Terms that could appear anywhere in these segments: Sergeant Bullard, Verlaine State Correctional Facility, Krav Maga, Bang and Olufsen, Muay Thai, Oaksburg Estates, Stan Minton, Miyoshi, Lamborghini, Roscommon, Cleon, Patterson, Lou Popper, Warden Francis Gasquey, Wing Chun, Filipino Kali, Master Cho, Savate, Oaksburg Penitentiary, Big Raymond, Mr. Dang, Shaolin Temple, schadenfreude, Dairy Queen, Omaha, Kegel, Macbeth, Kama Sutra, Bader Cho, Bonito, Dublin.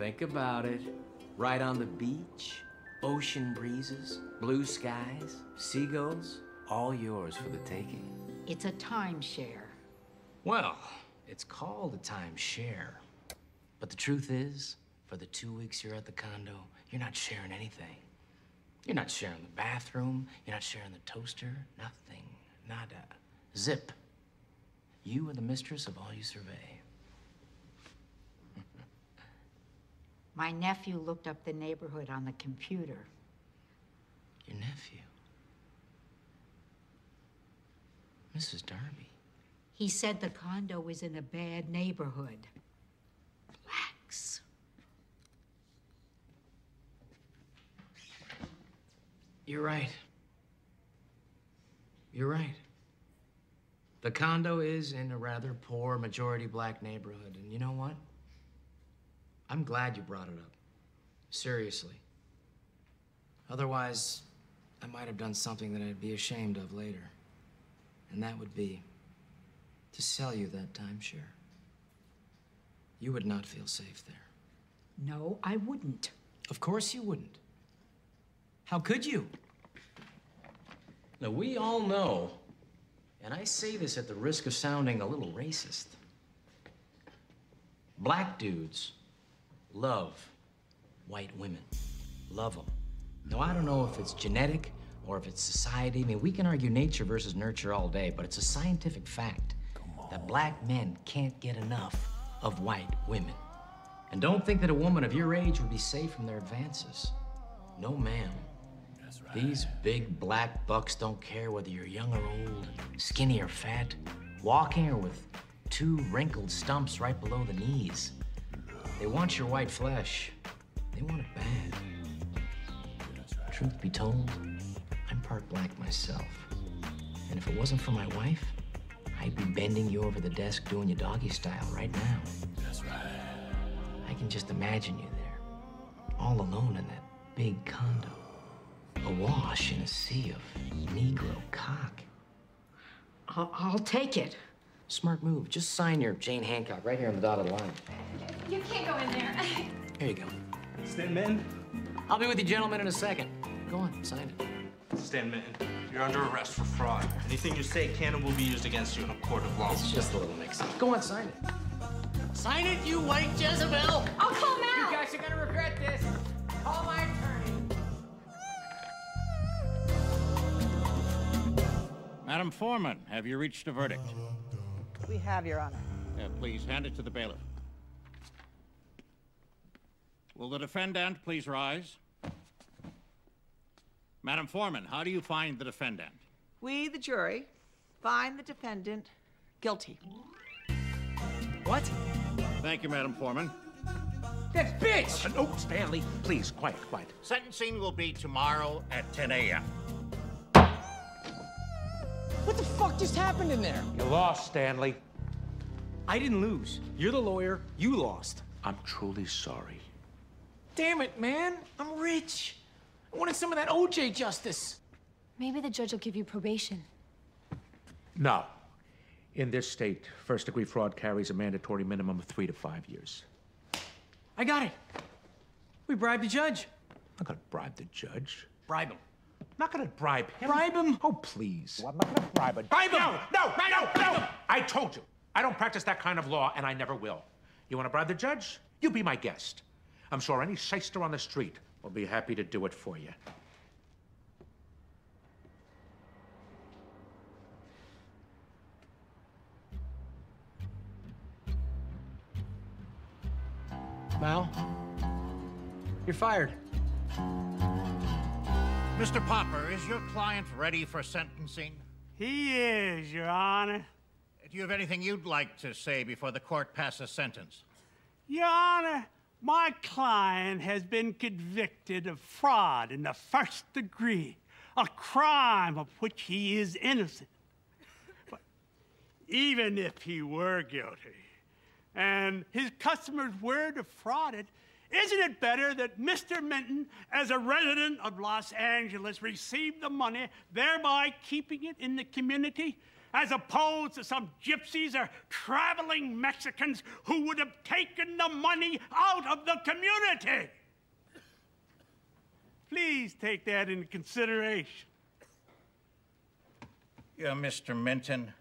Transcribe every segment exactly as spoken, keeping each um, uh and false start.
Think about it. Right on the beach, ocean breezes, blue skies, seagulls, all yours for the taking. It's a timeshare. Well, it's called a timeshare. But the truth is, for the two weeks you're at the condo, you're not sharing anything. You're not sharing the bathroom, you're not sharing the toaster, nothing, nada, zip. You are the mistress of all you survey. My nephew looked up the neighborhood on the computer. Your nephew? Missus Darby. He said the condo was in a bad neighborhood. Relax. You're right. You're right. The condo is in a rather poor majority black neighborhood, and you know what? I'm glad you brought it up, seriously. Otherwise, I might have done something that I'd be ashamed of later. And that would be to sell you that timeshare. You would not feel safe there. No, I wouldn't. Of course you wouldn't. How could you? Now, we all know, and I say this at the risk of sounding a little racist, black dudes love white women. Love them. Now, I don't know if it's genetic or if it's society. I mean, we can argue nature versus nurture all day, but it's a scientific fact that black men can't get enough of white women. And don't think that a woman of your age would be safe from their advances. No, ma'am. That's right. These big black bucks don't care whether you're young or old, skinny or fat, walking or with two wrinkled stumps right below the knees. They want your white flesh. They want it bad. Truth be told, I'm part black myself. And if it wasn't for my wife, I'd be bending you over the desk doing your doggy style right now. That's right. I can just imagine you there, all alone in that big condo, awash in a sea of Negro cock. I'll, I'll take it. Smart move. Just sign your Jane Hancock right here on the dotted line. You can't go in there. Here you go. Stan Minton? I'll be with you gentlemen in a second. Go on, sign it. Stan Minton, you're under arrest for fraud. Anything you say can and will be used against you in a court of law. It's just a little mix-up. Go on, sign it. Sign it, you white Jezebel! I'll call him out! You guys are gonna regret this. Call my attorney. Madam Foreman, have you reached a verdict? We have, Your Honor. Yeah, please hand it to the bailiff. Will the defendant please rise? Madam Foreman, how do you find the defendant? We, the jury, find the defendant guilty. What? Thank you, Madam Foreman. That bitch! Uh, no, Stanley, please, quiet, quiet. Sentencing will be tomorrow at ten A M What the fuck just happened in there? You lost, Stanley. I didn't lose. You're the lawyer. You lost. I'm truly sorry. Damn it, man. I'm rich. I wanted some of that O J justice. Maybe the judge will give you probation. No. In this state, first-degree fraud carries a mandatory minimum of three to five years. I got it. We bribed the judge. I'm not gonna bribe the judge. Bribe him. I'm not gonna bribe him. Bribe him. Oh, please. Well, I'm not gonna bribe him. Bribe him! No, no, no, no, no! I told you. I don't practice that kind of law, and I never will. You wanna bribe the judge? You be my guest. I'm sure any shyster on the street will be happy to do it for you. Mal, you're fired. Mister Popper, is your client ready for sentencing? He is, Your Honor. Do you have anything you'd like to say before the court passes sentence? Your Honor, my client has been convicted of fraud in the first degree, a crime of which he is innocent. But even if he were guilty and his customers were defrauded, isn't it better that Mister Minton, as a resident of Los Angeles, received the money, thereby keeping it in the community? as opposed to some gypsies or traveling Mexicans who would have taken the money out of the community. Please take that into consideration. Yeah, Mister Minton,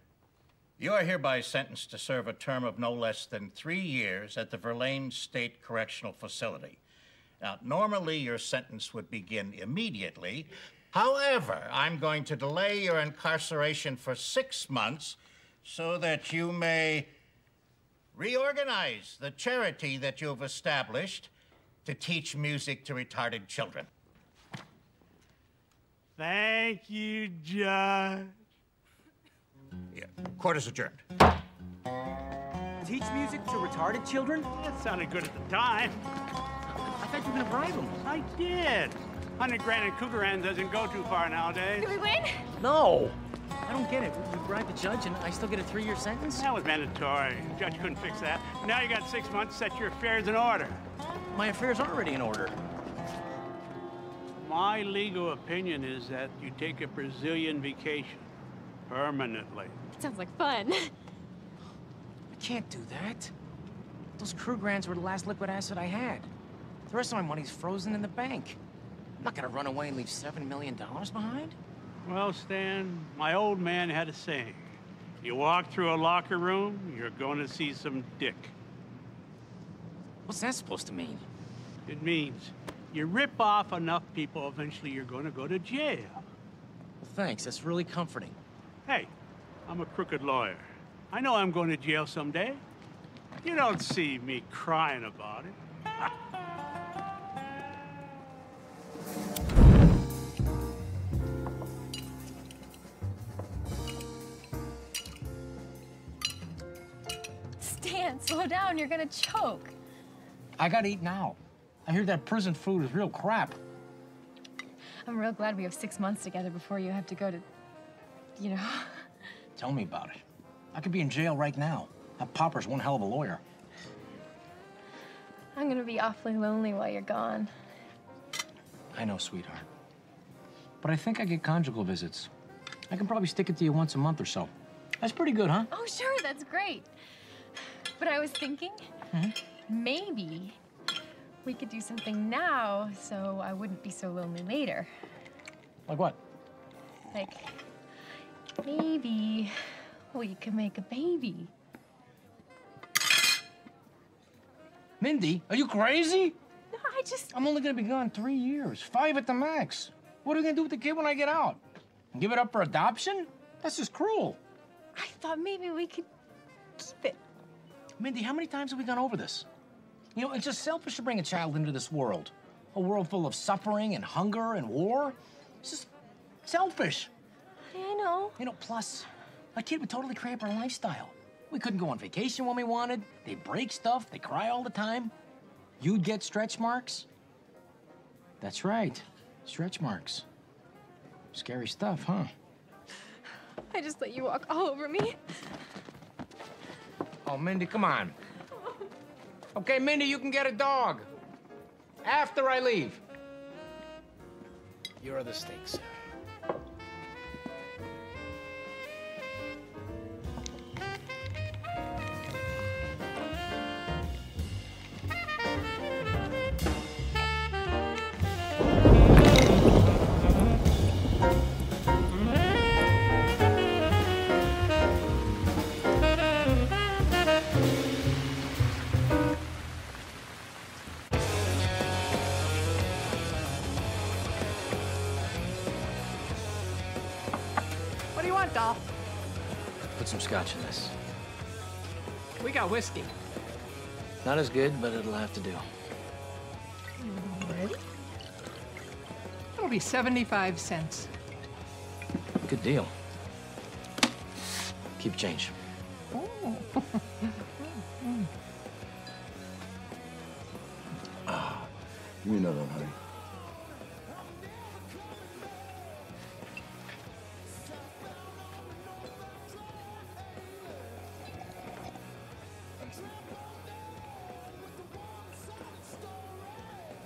you are hereby sentenced to serve a term of no less than three years at the Verlaine State Correctional Facility. Now, normally your sentence would begin immediately. However, I'm going to delay your incarceration for six months so that you may reorganize the charity that you've established to teach music to retarded children. Thank you, Judge. Yeah, court is adjourned. Teach music to retarded children? That sounded good at the time. I thought you were gonna bribe them. I did. one hundred grand in Cougaran doesn't go too far nowadays. Did we win? No. I don't get it. You bribed the judge and I still get a three-year sentence? That was mandatory. The judge couldn't fix that. Now you got six months to set your affairs in order. My affairs are already in order. My legal opinion is that you take a Brazilian vacation. Permanently. That sounds like fun. I can't do that. Those crew grants were the last liquid acid I had. The rest of my money's frozen in the bank. I'm not gonna run away and leave seven million dollars behind. Well, Stan, my old man had a saying. You walk through a locker room, you're gonna see some dick. What's that supposed to mean? It means you rip off enough people, eventually you're gonna go to jail. Well, thanks, that's really comforting. Hey, I'm a crooked lawyer. I know I'm going to jail someday. You don't see me crying about it. Stan, slow down. You're going to choke. I got to eat now. I hear that prison food is real crap. I'm real glad we have six months together before you have to go to... You know. Tell me about it. I could be in jail right now. That Popper's one hell of a lawyer. I'm gonna be awfully lonely while you're gone. I know, sweetheart. But I think I get conjugal visits. I can probably stick it to you once a month or so. That's pretty good, huh? Oh, sure, that's great. But I was thinking, mm-hmm. maybe we could do something now so I wouldn't be so lonely later. Like what? Like... Maybe we could make a baby. Mindy, are you crazy? No, I just... I'm only gonna be gone three years, five at the max. What are we gonna do with the kid when I get out? Give it up for adoption? That's just cruel. I thought maybe we could keep it. Mindy, how many times have we gone over this? You know, it's just selfish to bring a child into this world. A world full of suffering and hunger and war. It's just selfish. I know. You know, plus, a kid would totally cramp our lifestyle. We couldn't go on vacation when we wanted. They break stuff. They cry all the time. You'd get stretch marks. That's right. Stretch marks. Scary stuff, huh? I just let you walk all over me. Oh, Mindy, come on. Okay, Mindy, you can get a dog. After I leave. You're the stakes, sir. Some scotch in this. We got whiskey. Not as good, but it'll have to do. Ready? That'll be seventy-five cents. Good deal. Keep change. Oh. Ah, give me another one, honey.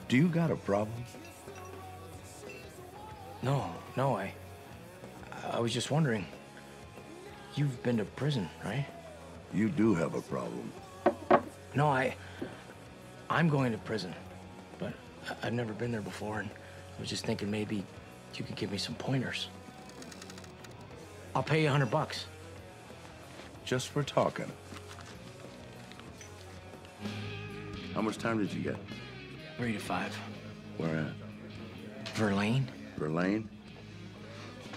Do you got a problem? No, no, I... I was just wondering. You've been to prison, right? You do have a problem. No, I... I'm going to prison, but I've never been there before, and I was just thinking maybe you could give me some pointers. I'll pay you a hundred bucks. Just for talking. How much time did you get? Three to five. Where at? Verlaine. Verlaine?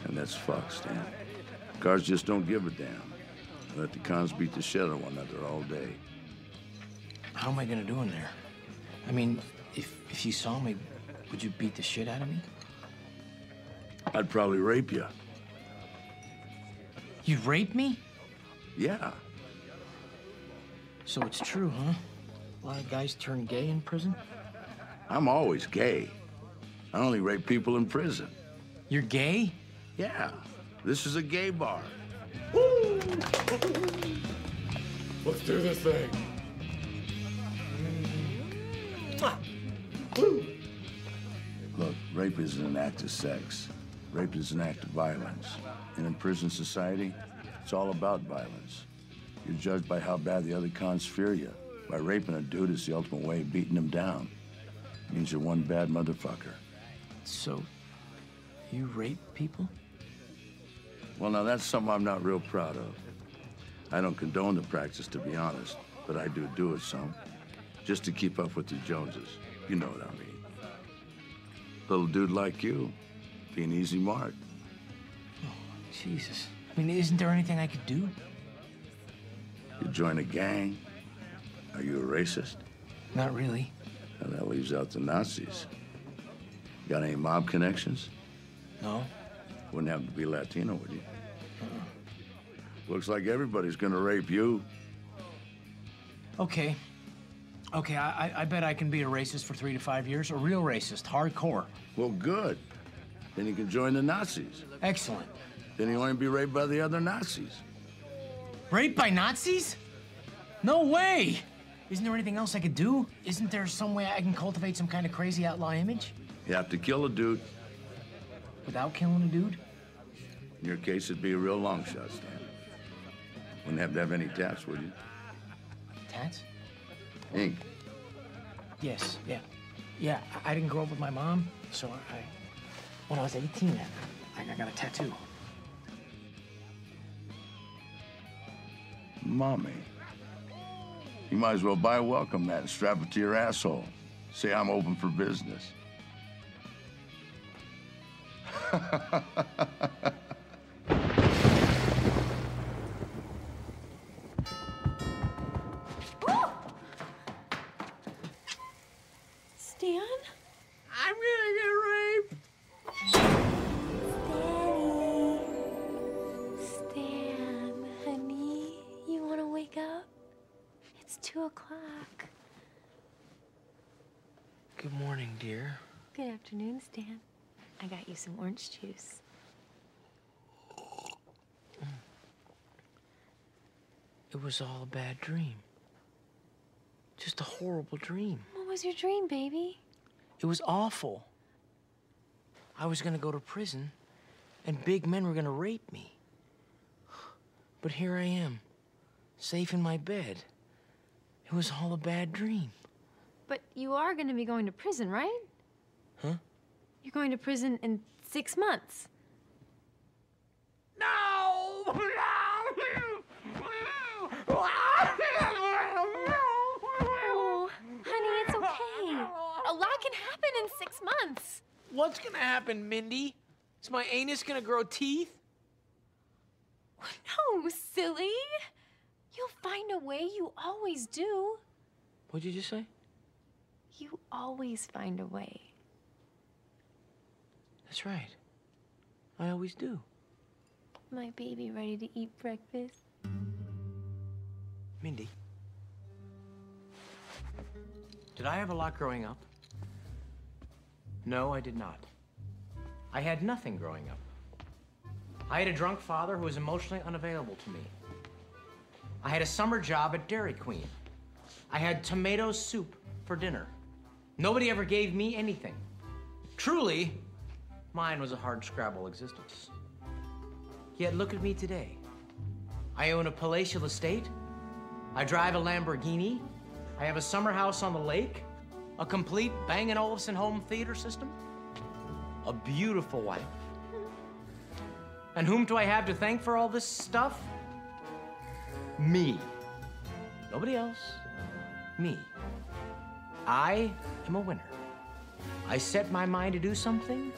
And that's fucked, Stan. Guards just don't give a damn. They let the cons beat the shit out of one another all day. How am I gonna do in there? I mean, if, if you saw me, would you beat the shit out of me? I'd probably rape you. You'd rape me? Yeah. So it's true, huh? A lot of guys turn gay in prison? I'm always gay. I only rape people in prison. You're gay? Yeah. This is a gay bar. Woo! Let's do this thing. Woo! Look, rape isn't an act of sex. Rape is an act of violence. And in prison society, it's all about violence. You're judged by how bad the other cons fear you. By raping a dude is the ultimate way of beating him down. It means you're one bad motherfucker. So, you rape people? Well, now that's something I'm not real proud of. I don't condone the practice, to be honest, but I do do it some. Just to keep up with the Joneses. You know what I mean. Little dude like you. Be an easy mark. Oh, Jesus. I mean, isn't there anything I could do? You join a gang? Are you a racist? Not really. Now that leaves out the Nazis. Got any mob connections? No. Wouldn't have to be Latino, would you? Uh-uh. Looks like everybody's gonna rape you. Okay. Okay, I, I bet I can be a racist for three to five years. A real racist, hardcore. Well, good. Then you can join the Nazis. Excellent. Then you won't be raped by the other Nazis. Raped by Nazis? No way! Isn't there anything else I could do? Isn't there some way I can cultivate some kind of crazy outlaw image? You have to kill a dude. Without killing a dude? In your case, it'd be a real long shot, Stan. Wouldn't have to have any tats, would you? Tats? Ink. Yes, yeah. Yeah, I didn't grow up with my mom, so I... When I was eighteen, I got a tattoo. Mommy. You might as well buy a welcome mat and strap it to your asshole. Say, I'm open for business. Stan? I'm gonna get raped. Stan. Stan, honey, you wanna wake up? It's two o'clock. Good morning, dear. Good afternoon, Stan. I got you some orange juice. It was all a bad dream. Just a horrible dream. What was your dream, baby? It was awful. I was gonna go to prison, and big men were gonna rape me. But here I am, safe in my bed. It was all a bad dream. But you are gonna be going to prison, right? Huh? You're going to prison in six months. No! No! Oh, honey, it's okay. A lot can happen in six months. What's gonna happen, Mindy? Is my anus gonna grow teeth? No, silly. You'll find a way, you always do. What'd you just say? You always find a way. That's right. I always do. My baby ready to eat breakfast. Mindy. Did I have a lot growing up? No, I did not. I had nothing growing up. I had a drunk father who was emotionally unavailable to me. I had a summer job at Dairy Queen. I had tomato soup for dinner. Nobody ever gave me anything. Truly, mine was a hardscrabble existence. Yet look at me today. I own a palatial estate. I drive a Lamborghini. I have a summer house on the lake, a complete Bang and Olufsen home theater system, a beautiful wife. And whom do I have to thank for all this stuff? Me. Nobody else. Me. I am a winner. I set my mind to do something,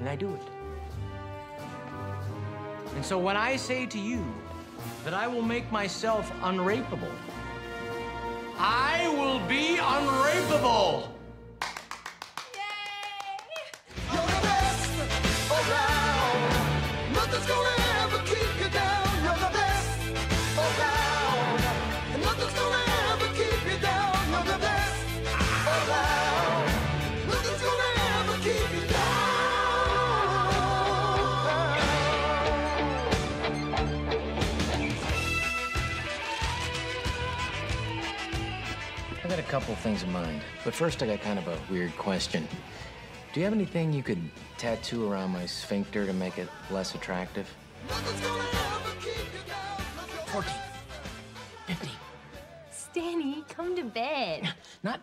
and I do it. And so when I say to you that I will make myself unrapeable, I will be unrapeable! Yay! You're the best around. Nothing's gonna ever keep you down. You're the best around. And nothing's gonna ever keep you down. You're the best around. Nothing's gonna ever keep you down. I've got a couple things in mind, but first I got kind of a weird question. Do you have anything you could tattoo around my sphincter to make it less attractive? fourteen. fifteen. Stanny, come to bed. Not,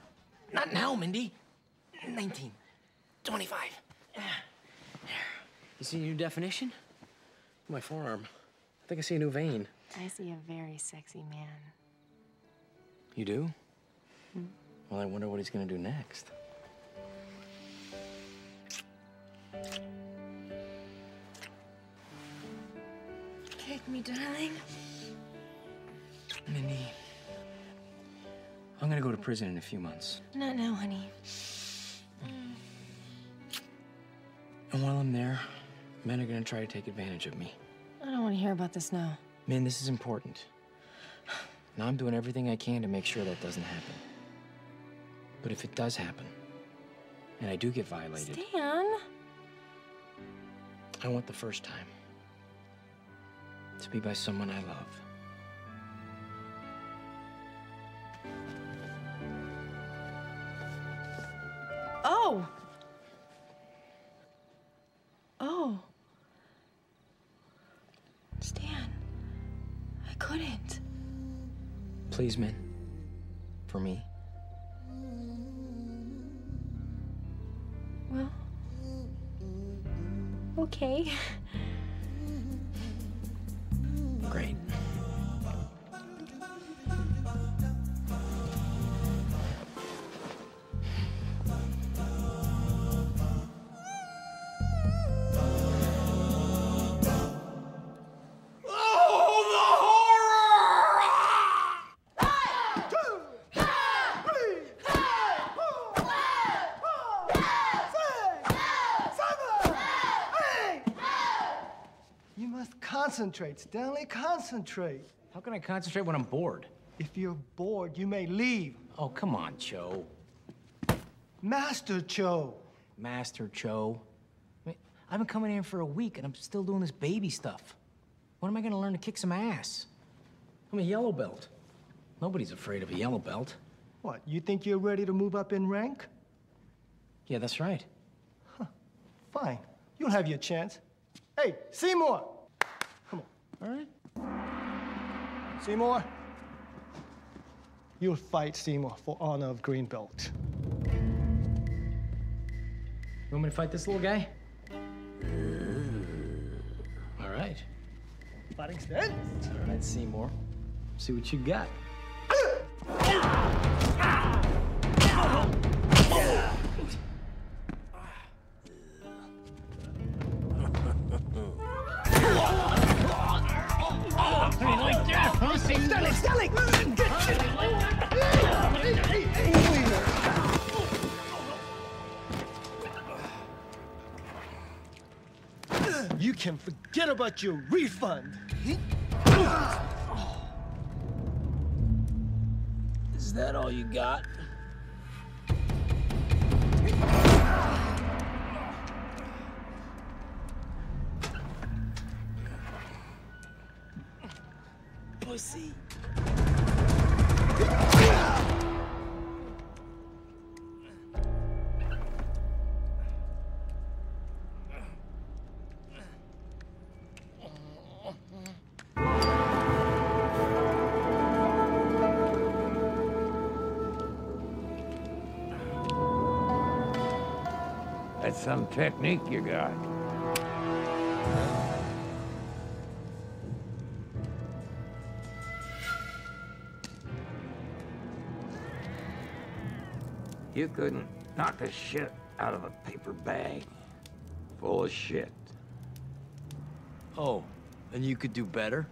not now, Mindy. nineteen. twenty-five. You see a new definition? My forearm. I think I see a new vein. I see a very sexy man. You do? Hmm. Well, I wonder what he's gonna do next. Take me, darling. Mindy, I'm gonna go to prison in a few months. Not now, honey. And while I'm there, men are gonna try to take advantage of me. I don't want to hear about this now. Man, this is important. Now I'm doing everything I can to make sure that doesn't happen. But if it does happen, and I do get violated... Stan! I want the first time to be by someone I love. Oh! Oh. Stan, I couldn't. Please, Min. For me. Well... okay. Great. Concentrate, Stanley, concentrate. How can I concentrate when I'm bored? If you're bored, you may leave. Oh, come on, Cho. Master Cho. Master Cho. I mean, I've been coming in for a week and I'm still doing this baby stuff. When am I gonna learn to kick some ass? I'm a yellow belt. Nobody's afraid of a yellow belt. What, you think you're ready to move up in rank? Yeah, that's right. Huh. Fine, you'll have your chance. Hey, Seymour! All right. Seymour, you'll fight Seymour for honor of Greenbelt. You want me to fight this little guy? All right. Fighting stance. All right, Seymour. See what you got. Stanley, Stanley! You can forget about your refund. Is that all you got? Pussy. That's some technique you got. You couldn't knock the shit out of a paper bag full of shit. Oh, and you could do better?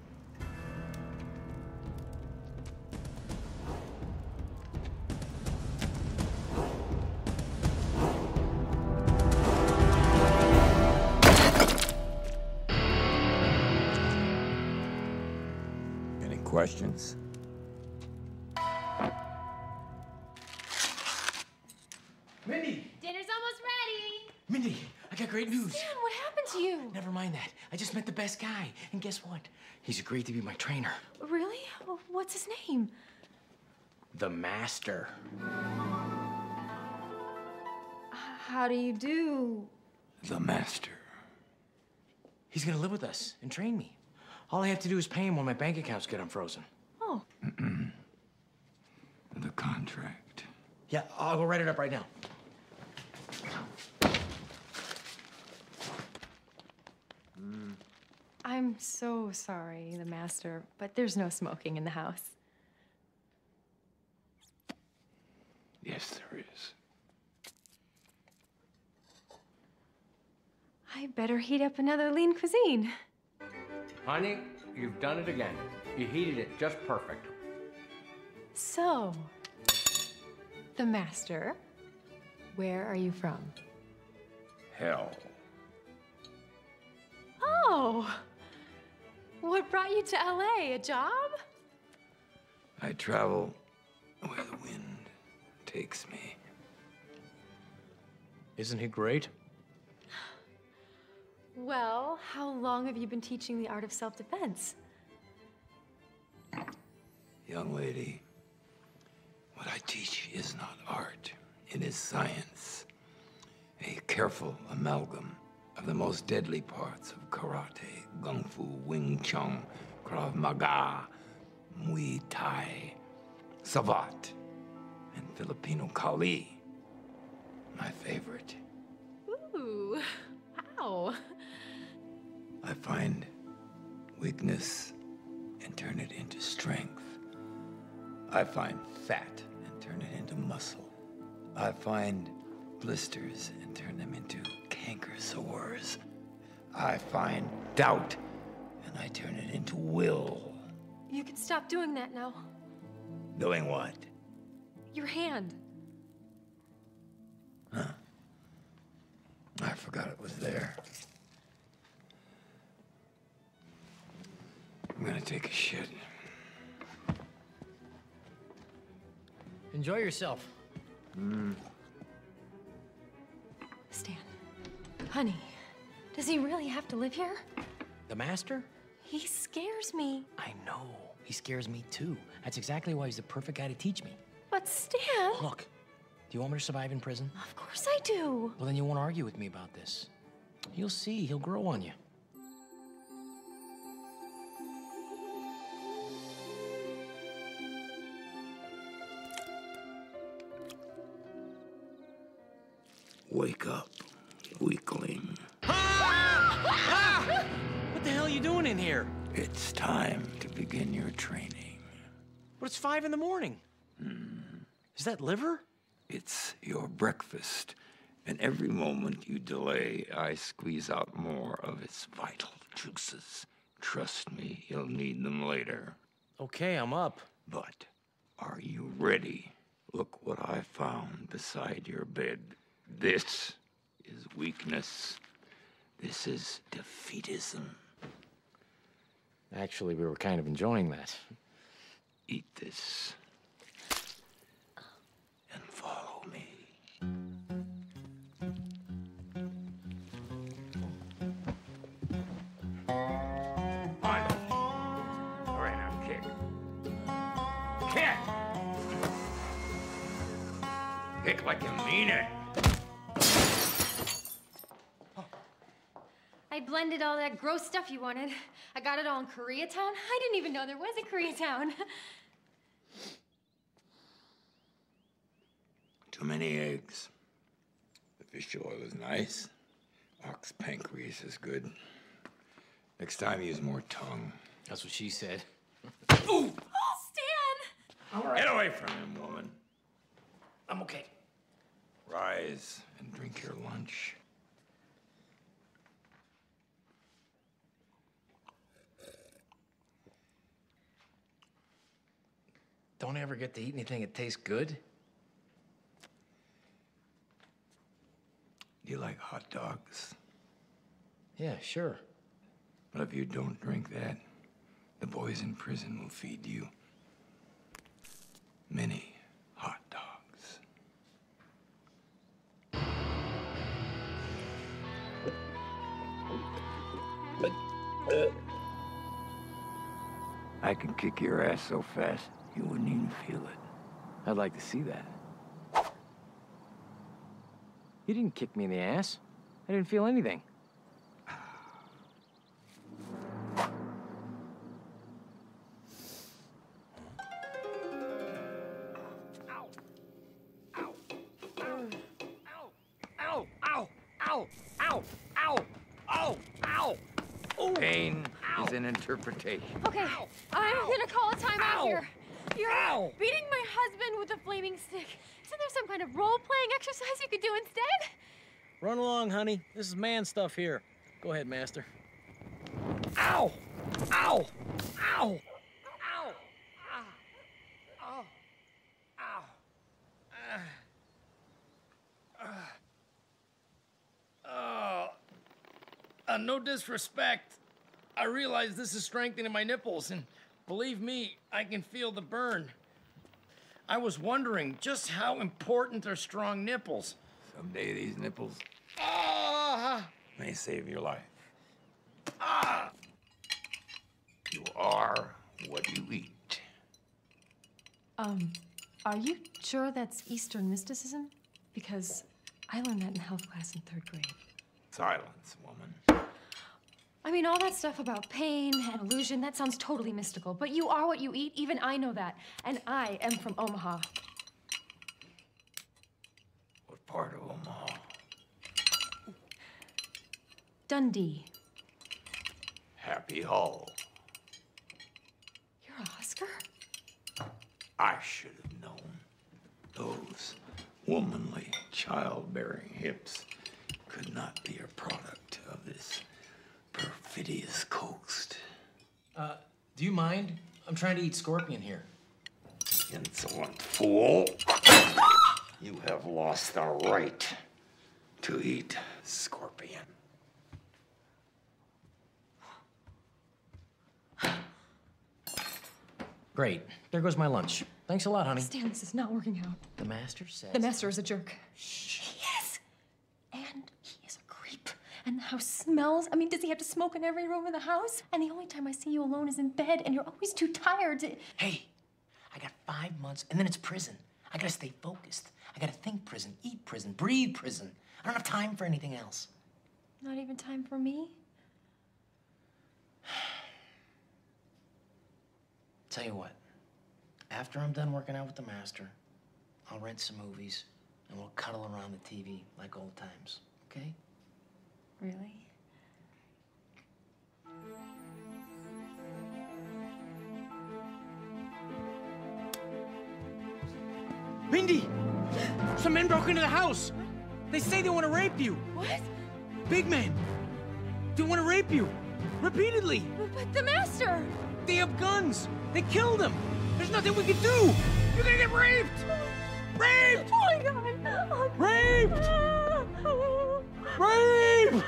Any questions? Great news. Stan, what happened to you? Never mind that. I just met the best guy. And guess what? He's agreed to be my trainer. Really? What's his name? The Master. How do you do? The Master. He's gonna live with us and train me. All I have to do is pay him when my bank accounts get unfrozen. Oh. The contract. Yeah, I'll go write it up right now. I'm so sorry, the Master, but there's no smoking in the house. Yes, there is. I better heat up another lean cuisine. Honey, you've done it again. You heated it just perfect. So, the Master, where are you from? Hell. Oh! What brought you to L A? A job? I travel where the wind takes me. Isn't he great? Well, how long have you been teaching the art of self-defense? Young lady, what I teach is not art. It is science. A careful amalgam of the most deadly parts of karate, kung fu, Wing Chun, Krav Maga, Muay Thai, Savate, and Filipino Kali. My favorite. Ooh, wow. I find weakness and turn it into strength. I find fat and turn it into muscle. I find blisters and turn them into cankers. I find doubt, and I turn it into will. You can stop doing that now. Doing what? Your hand. Huh. I forgot it was there. I'm gonna take a shit. Enjoy yourself. Mm. Stan. Honey, does he really have to live here? The Master? He scares me. I know. He scares me, too. That's exactly why he's the perfect guy to teach me. But Stan... Look, do you want me to survive in prison? Of course I do. Well, then you won't argue with me about this. You'll see. He'll grow on you. Wake up. Weakling. Ah! Ah! What the hell are you doing in here? It's time to begin your training. But it's five in the morning. Mm. Is that liver? It's your breakfast, and every moment you delay, I squeeze out more of its vital juices. Trust me, you'll need them later. Okay, I'm up. But are you ready? Look what I found beside your bed. This is weakness. This is defeatism. Actually, we were kind of enjoying that. Eat this. And follow me. On it. All right, now kick. Kick! Kick like you mean it. I blended all that gross stuff you wanted. I got it all in Koreatown. I didn't even know there was a Koreatown. Too many eggs. If Fish oil is nice. Ox pancreas is good. Next time, use more tongue. That's what she said. Ooh! Oh, Stan! All right. Get away from him, woman. I'm okay. Rise and drink your lunch. Don't ever get to eat anything that tastes good? Do you like hot dogs? Yeah, sure. But if you don't drink that, the boys in prison will feed you many hot dogs. I could kick your ass so fast, you wouldn't even feel it. I'd like to see that. You didn't kick me in the ass. I didn't feel anything. Interpretation. Okay, I'm gonna call a timeout Ow. here. You're Ow. beating my husband with a flaming stick. Isn't there some kind of role-playing exercise you could do instead? Run along, honey. This is man stuff here. Go ahead, Master. Ow! Ow! Ow! Ow! Ah! Ow! Ow! Ah! Ah! Ah! Uh, no disrespect. I realize this is strengthening my nipples, and believe me, I can feel the burn. I was wondering just how important are strong nipples. Someday these nipples ah! may save your life. Ah! You are what you eat. Um, are you sure that's Eastern mysticism? Because I learned that in health class in third grade. Silence, woman. I mean, all that stuff about pain and illusion, that sounds totally mystical, but you are what you eat, even I know that. And I am from Omaha. What part of Omaha? Dundee. Happy Hall. You're a Husker? I should have known. Those womanly, childbearing hips could not be a product of this perfidious coast. Uh, do you mind? I'm trying to eat scorpion here. Insolent fool. You have lost the right to eat scorpion. Great. There goes my lunch. Thanks a lot, honey. Stan, this is not working out. The master says... The master is a jerk. Shh. And the house smells. I mean, does he have to smoke in every room in the house? And the only time I see you alone is in bed, and you're always too tired to... Hey, I got five months, and then it's prison. I gotta stay focused. I gotta think prison, eat prison, breathe prison. I don't have time for anything else. Not even time for me? Tell you what, after I'm done working out with the master, I'll rent some movies, and we'll cuddle around the T V like old times, okay? Really? Mindy! Some men broke into the house! What? They say they want to rape you! What? Big men! They want to rape you! Repeatedly! But the master! They have guns! They killed him! There's nothing we can do! You're gonna get raped! Raped! Oh my god! Oh my raped! God. Brave!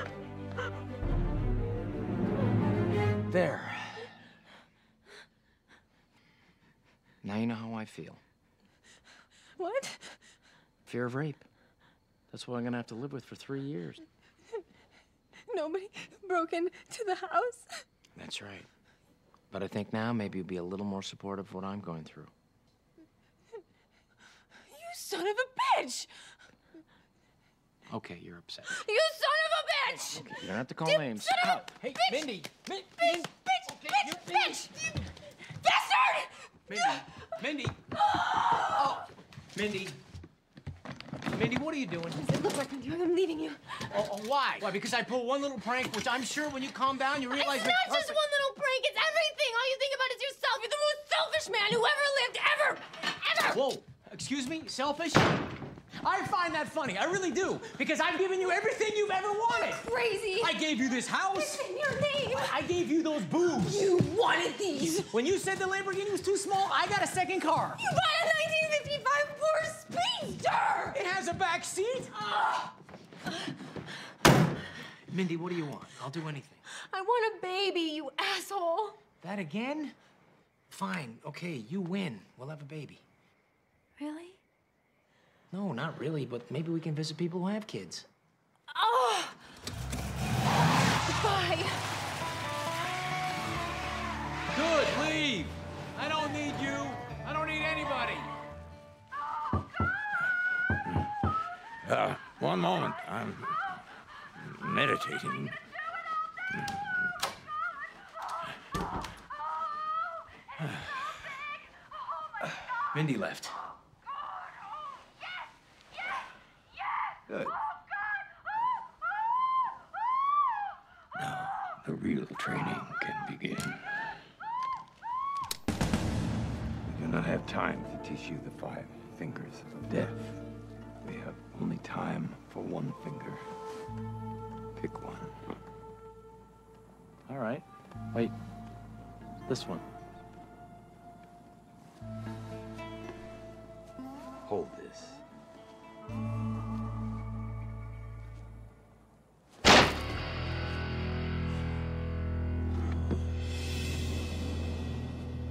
There. Now you know how I feel. What? Fear of rape. That's what I'm gonna have to live with for three years. Nobody broke into the house? That's right. But I think now maybe you'll be a little more supportive of what I'm going through. You son of a bitch! Okay, you're upset. You son of a bitch! Okay, you don't have to call you names. Son of a hey, bitch. Mindy! Min bitch! Bitch! Okay, bitch! Bitch! Bitch! Bastard! Mindy! Mindy! Oh! Mindy! Mindy! Mindy, what are you doing? It looks like I'm doing. I'm leaving you. Oh, oh, why? Why? Because I pulled one little prank, which I'm sure when you calm down, you realize. It's not just one little prank. It's everything. All you think about is yourself. You're the most selfish man who ever lived, ever, ever. Whoa. Excuse me? Selfish? I find that funny. I really do. Because I've given you everything you've ever wanted. Crazy. I gave you this house. It's in your name. I gave you those boobs. You wanted these. When you said the Lamborghini was too small, I got a second car. You bought a nineteen fifty-five Ford Speedster. It has a back seat. Uh. Mindy, what do you want? I'll do anything. I want a baby, you asshole. That again? Fine. Okay, you win. We'll have a baby. Really? No, not really, but maybe we can visit people who have kids. Oh! Goodbye. Good, leave. I don't need you. I don't need anybody. Oh, God! Uh, one moment. I'm meditating. Mindy left. Good. Now, the real training can begin. We do not have time to teach you the five fingers of death. We have only time for one finger. Pick one. All right. Wait. This one. Hold this.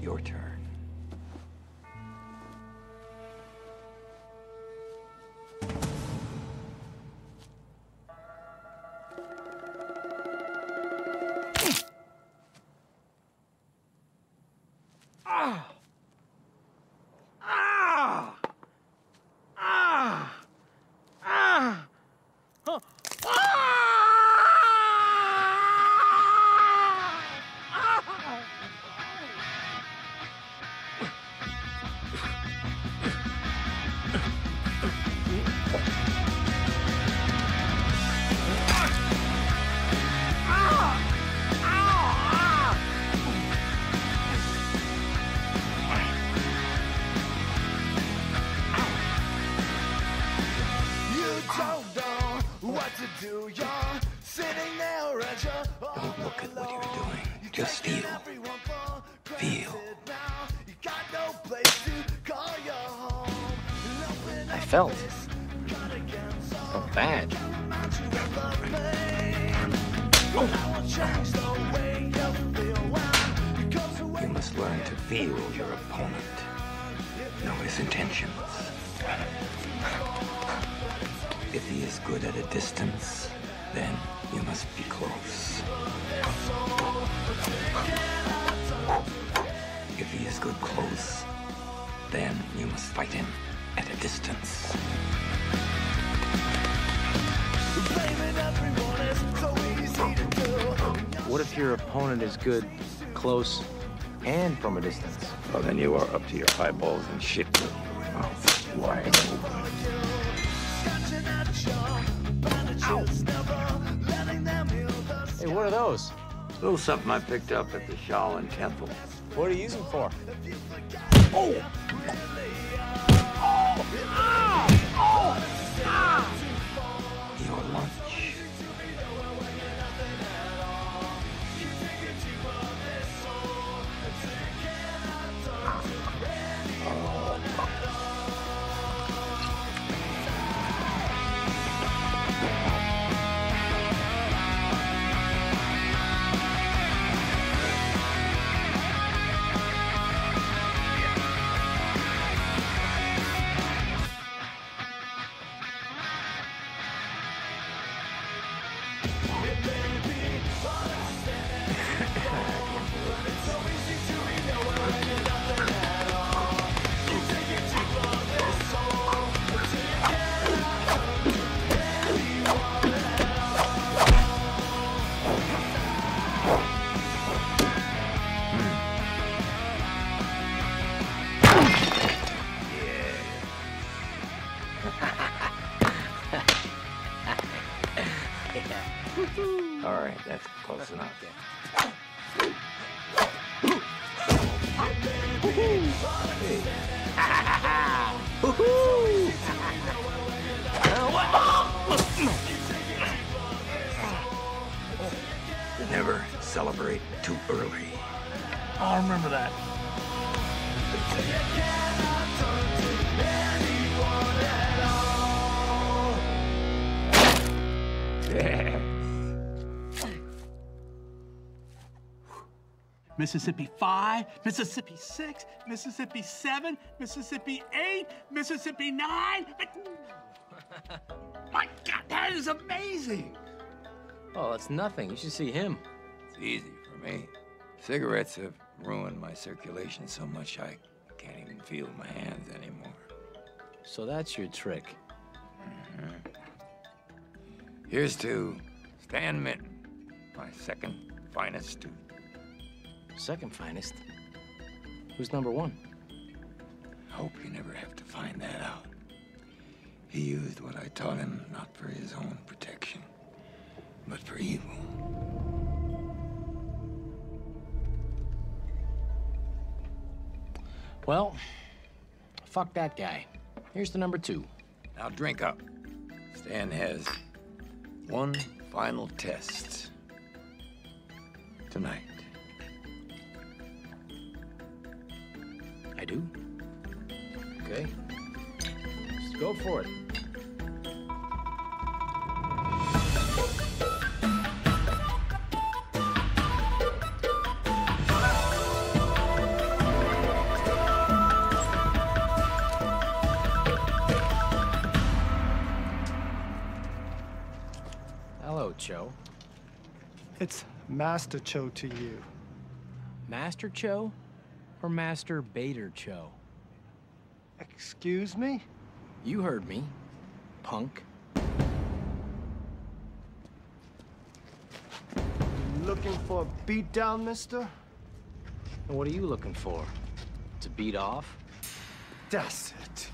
Your turn. Ah! Ah! Ah! Ah! Huh. Felt. Oh, bad. Oh. You must learn to feel your opponent, know his intentions. If he is good at a distance, then you must be close. If he is good close, then you must fight him at a distance. What if your opponent is good, close, and from a distance? Well, then you are up to your eyeballs and shit with your mouth wide open. Ow. Hey, what are those? A little something I picked up at the Shaolin Temple. What are you using for? Oh! Ah! Oh! Ah! Your lunch. like that. All right, that's close enough. Never celebrate too early. I'll remember that. Mississippi five, Mississippi six, Mississippi seven, Mississippi eight, Mississippi nine. My God, that is amazing. Oh, that's nothing. You should see him. It's easy for me. Cigarettes have ruined my circulation so much I can't even feel my hands anymore. So that's your trick. Mm-hmm. Here's to Stan Minton, my second finest student. Second finest? Who's number one? I hope you never have to find that out. He used what I taught him not for his own protection, but for evil. Well, fuck that guy. Here's to number two. Now drink up. Stan has one final test tonight. I do? Okay. Let's go for it. Cho. It's Master Cho to you. Master Cho or Master Bader Cho? Excuse me? You heard me, punk. Looking for a beatdown, mister? And what are you looking for? To beat off? That's it.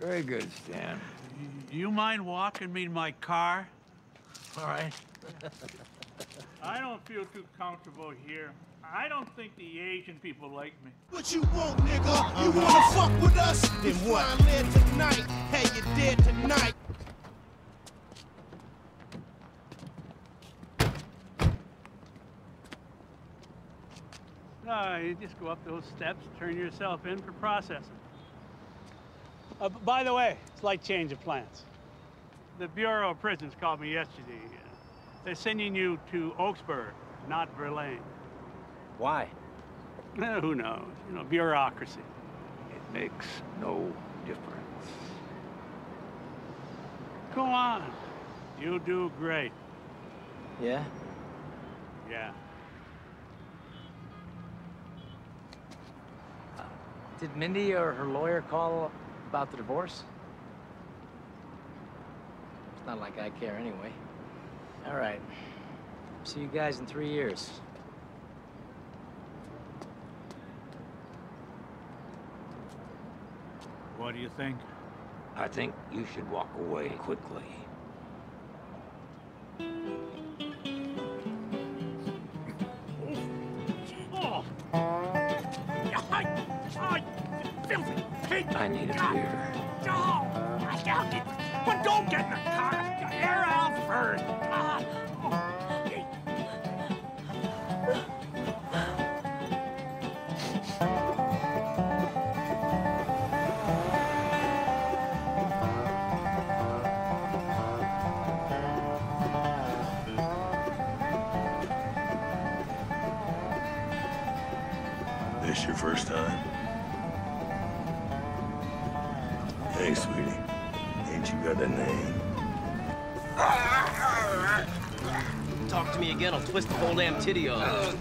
Very good, Stan. You mind walking me to my car? All right. I don't feel too comfortable here. I don't think the Asian people like me. What you want, nigga? You wanna fuck with us? Then what? I'm there tonight. Hey, you're dead tonight. No, you just go up those steps, turn yourself in for processing. Uh, by the way, slight change of plans. The Bureau of Prisons called me yesterday. They're sending you to Oaksburg, not Verlaine. Why? Eh, who knows? You know, bureaucracy. It makes no difference. Go on. You do great. Yeah? Yeah. Uh, did Mindy or her lawyer call about the divorce? It's not like I care anyway. All right. See you guys in three years. What do you think? I think you should walk away quickly. Oh. I need a beer. But don't get in the car. Air out first. This your first time? Hey, sweetie. that you got a name. Talk to me again, I'll twist the whole damn titty off.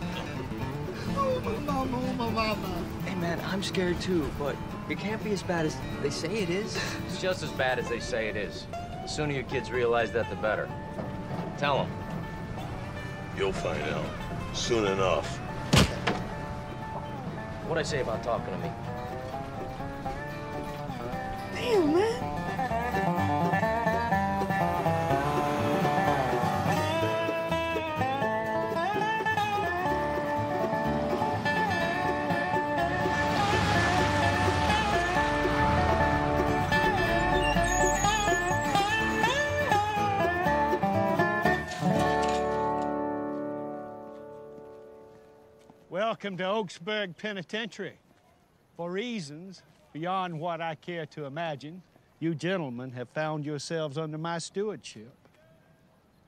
Oh, my mama, oh, my mama. Hey, man, I'm scared too, but it can't be as bad as they say it is. It's just as bad as they say it is. The sooner your kids realize that, the better. Tell them. You'll find out soon enough. What'd I say about talking to me? Damn, man. Welcome to Oaksburg Penitentiary. For reasons beyond what I care to imagine, you gentlemen have found yourselves under my stewardship.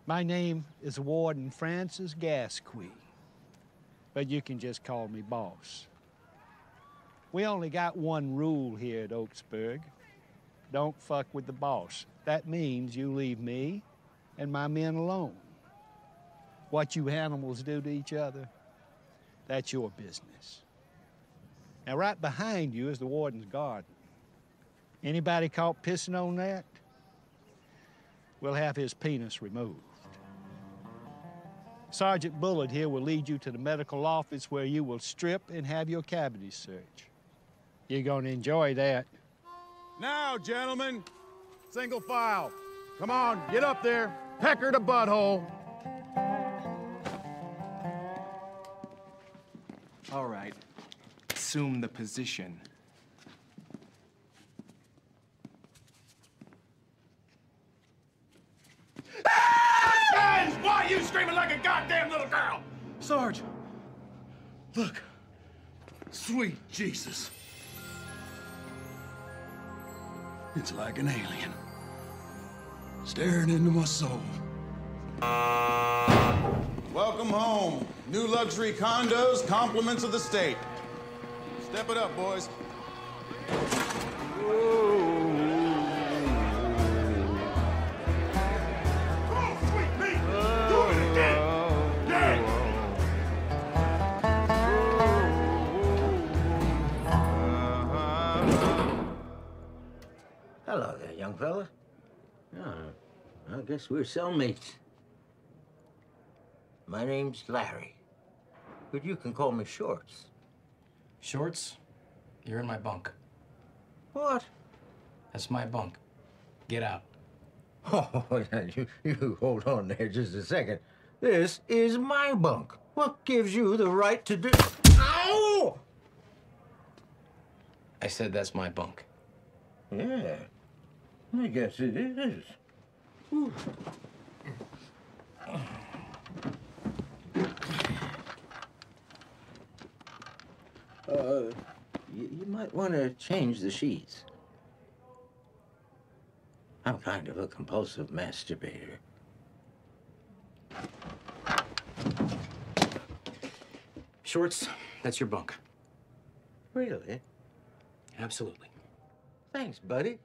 My name is Warden Francis Gasquey, but you can just call me boss. We only got one rule here at Oaksburg. Don't fuck with the boss. That means you leave me and my men alone. What you animals do to each other, that's your business. Now, right behind you is the warden's garden. Anybody caught pissing on that, we'll have his penis removed. Sergeant Bullard here will lead you to the medical office where you will strip and have your cavities searched. You're gonna enjoy that. Now, gentlemen, single file. Come on, get up there. Pecker to butthole. All right. Assume the position. Ah! Why are you screaming like a goddamn little girl? Sarge, look. Sweet Jesus. It's like an alien staring into my soul. Welcome home. New luxury condos, compliments of the state. Step it up, boys. Hello there, young fella. Oh, I guess we're cellmates. My name's Larry, but you can call me Shorts. Shorts, you're in my bunk. What? That's my bunk. Get out. Oh, you, you hold on there just a second. This is my bunk. What gives you the right to do... Ow! I said that's my bunk. Yeah, I guess it is. Ooh. Uh, you, you might want to change the sheets. I'm kind of a compulsive masturbator. Shorts, that's your bunk. Really? Absolutely. Thanks, buddy.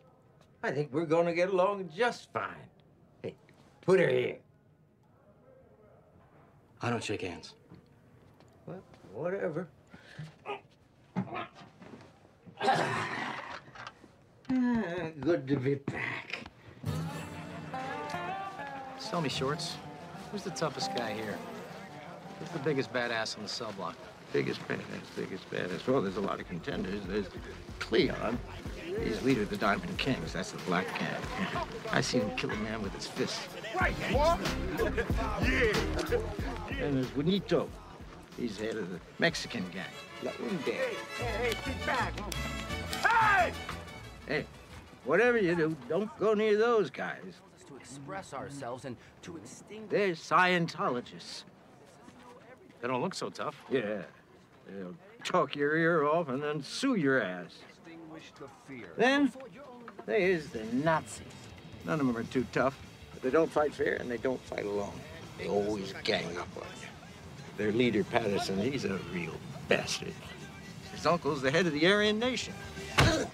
I think we're going to get along just fine. Hey, put her here. I don't shake hands. Well, whatever. Ah, good to be back. Tell me, Shorts, who's the toughest guy here? Who's the biggest badass on the cell block? Biggest badass, biggest badass. Well, there's a lot of contenders. There's Cleon. He's leader of the Diamond Kings. That's the black cat. I seen him kill a man with his fist. Right, what? Yeah. And there's Bonito. He's head of the Mexican gang. Let him down. Hey, hey, get back. Hey! Hey, whatever you do, don't go near those guys. ...to express ourselves and to extinguish... They're Scientologists. They don't look so tough. Yeah. They'll talk your ear off and then sue your ass. Extinguish the fear. Then, there's the Nazis. None of them are too tough, but they don't fight fair and they don't fight alone. They always gang up on you. Their leader, Patterson, he's a real bastard. His uncle's the head of the Aryan nation. Let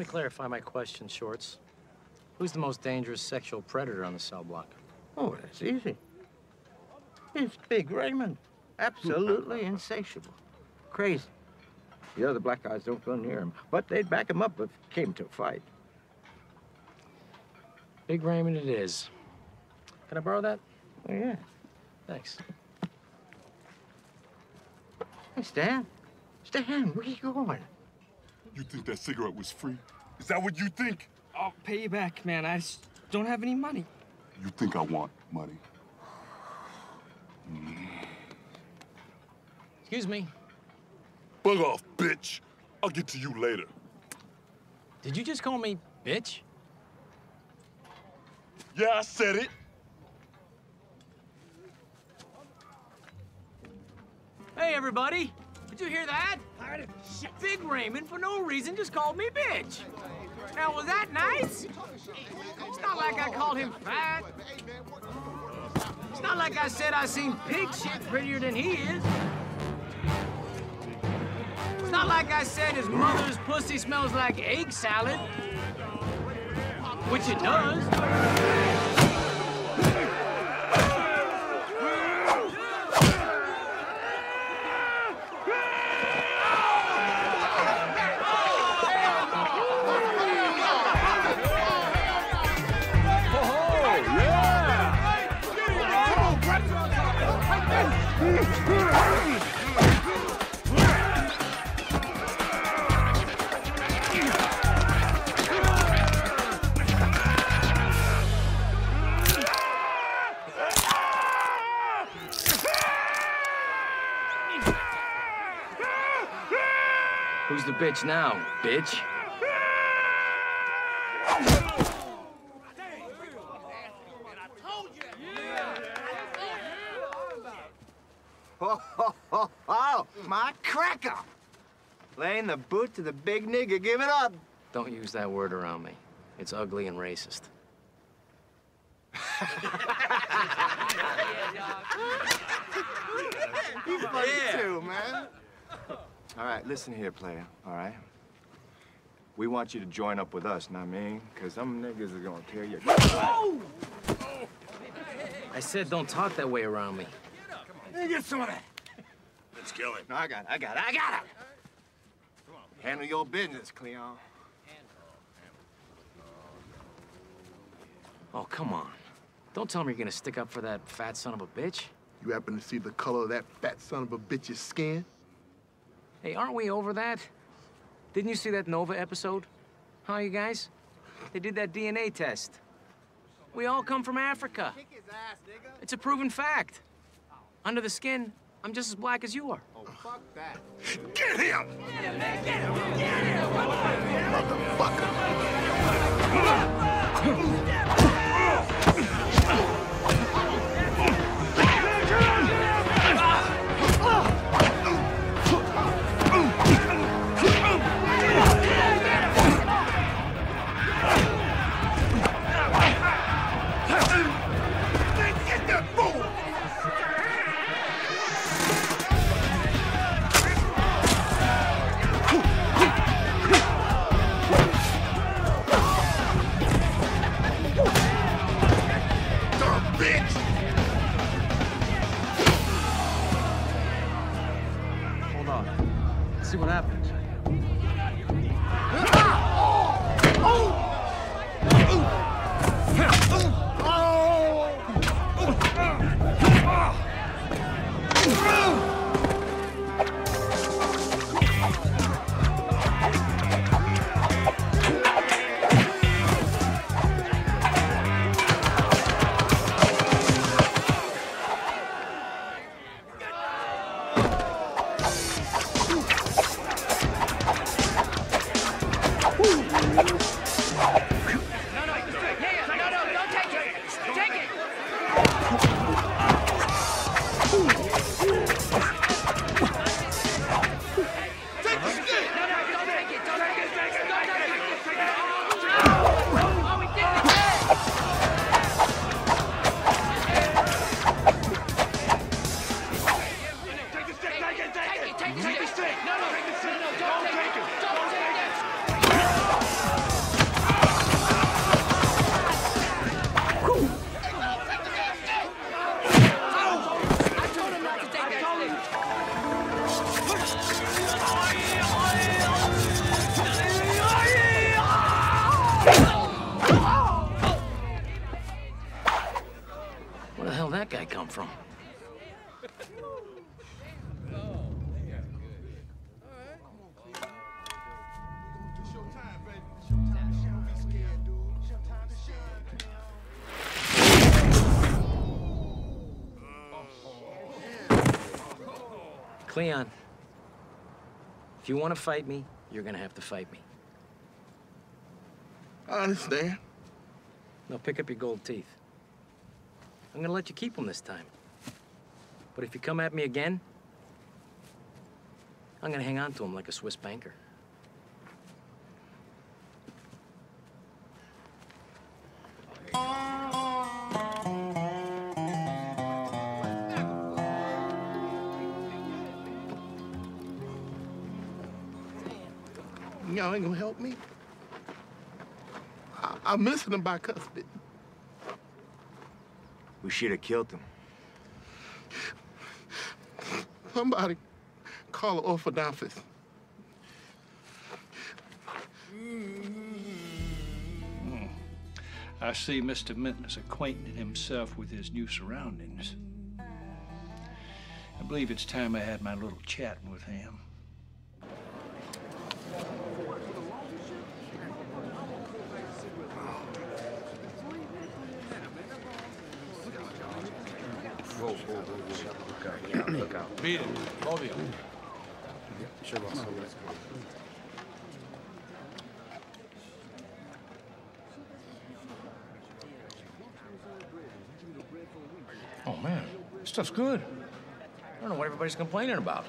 me clarify my question, Shorts. Who's the most dangerous sexual predator on the cell block? Oh, that's easy. It's Big Raymond. Absolutely insatiable. Crazy. The other black guys don't go near him, but they'd back him up if it came to a fight. Big Raymond it is. Can I borrow that? Oh, yeah. Thanks. Hey, Stan. Stan, where you going? You think that cigarette was free? Is that what you think? I'll pay you back, man. I just don't have any money. You think I want money? Mm. Excuse me. Bug off, bitch. I'll get to you later. Did you just call me bitch? Yeah, I said it. Hey, everybody. Did you hear that? Big Raymond, for no reason, just called me bitch. Now, was that nice? It's not like I called him fat. It's not like I said I seen pig shit prettier than he is. It's not like I said his mother's pussy smells like egg salad, which it does. Who's the bitch now, bitch? Ho, ho, ho, ho! My cracker! Laying the boot to the big nigga, give it up! Don't use that word around me. It's ugly and racist. He's funny too, man. All right, listen here, player, all right? We want you to join up with us, know what I mean? Because some niggas are gonna tear you. Oh! I said don't talk that way around me. Let me get some of that. Let's kill it. No, I got it, I got it, I got it! Come on, handle your business, Cleon. Oh, come on. Don't tell me you're gonna stick up for that fat son of a bitch. You happen to see the color of that fat son of a bitch's skin? Hey, aren't we over that? Didn't you see that Nova episode? Huh, you guys? They did that D N A test. We all come from Africa. Kick his ass, nigga. It's a proven fact. Under the skin, I'm just as black as you are. Oh, fuck that. Get him! Get him, man! Get him! Get him! Come on, man! Motherfucker! Take it straight. No, no, take it straight. No, don't take it. Don't take it. from? Cleon, if you want to fight me, you're going to have to fight me. I understand. Now pick up your gold teeth. I'm going to let you keep them this time. But if you come at me again, I'm going to hang on to them like a Swiss banker. Y'all ain't gonna help me? I, I'm missing him by cuspid. We should have killed him. Somebody call an orphodontist. Mm. I see Mister Minton is acquainting himself with his new surroundings. I believe it's time I had my little chat with him. Beat it. Bobby. Sure. Oh man, this stuff's good. I don't know what everybody's complaining about.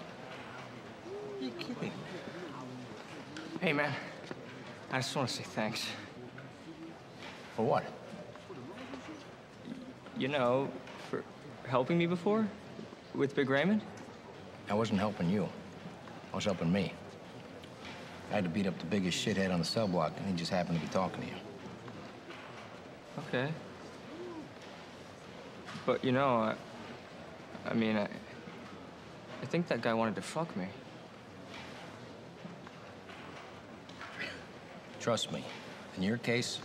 Are you kidding? Hey man, I just want to say thanks. For what? You know, for helping me before? With Big Raymond? I wasn't helping you. I was helping me. I had to beat up the biggest shithead on the cell block, and he just happened to be talking to you. Okay. But you know, I, I mean, I, I think that guy wanted to fuck me. Trust me, in your case,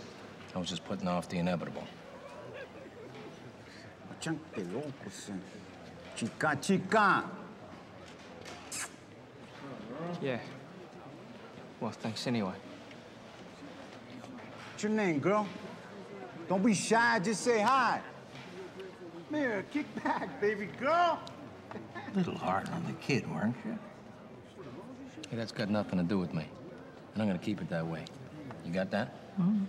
I was just putting off the inevitable. Chica, chica. Yeah. Well, thanks anyway. What's your name, girl? Don't be shy, just say hi. Mira, kick back, baby girl. Little hard on the kid, weren't you? Hey, that's got nothing to do with me. And I'm gonna keep it that way. You got that? Mm-hmm.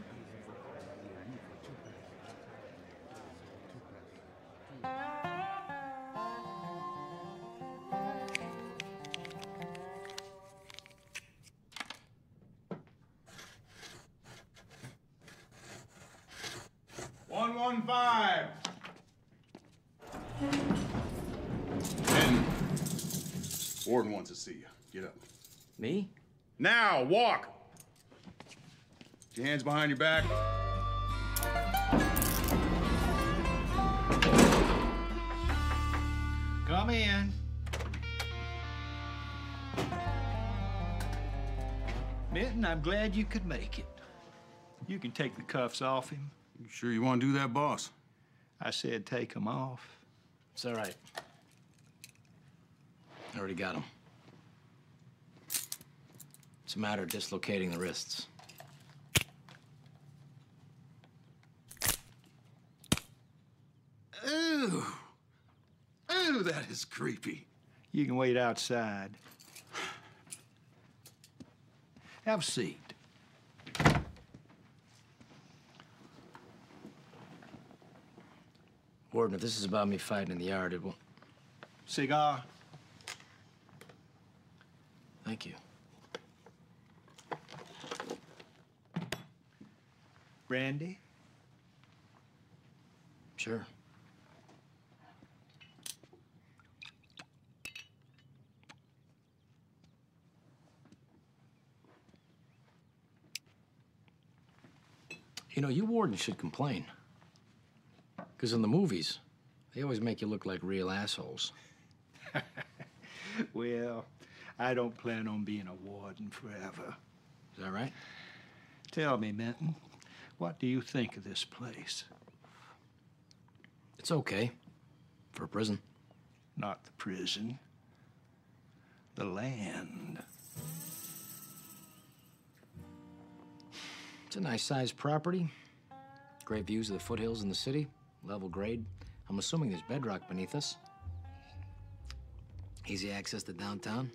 Warden wants to see you. Get up. Me? Now, walk! Put your hands behind your back. Come in. Minton, I'm glad you could make it. You can take the cuffs off him. You sure you want to do that, boss? I said take them off. It's all right. I already got him. It's a matter of dislocating the wrists. Ooh. Ooh, that is creepy. You can wait outside. Have a seat. Warden, if this is about me fighting in the yard, it will... Cigar. Thank you. Brandy? Sure. You know, you wardens should complain. Because in the movies, they always make you look like real assholes. Well... I don't plan on being a warden forever. Is that right? Tell me, Minton, what do you think of this place? It's okay. For prison? Not the prison. The land. It's a nice-sized property. Great views of the foothills and the city. Level grade. I'm assuming there's bedrock beneath us. Easy access to downtown.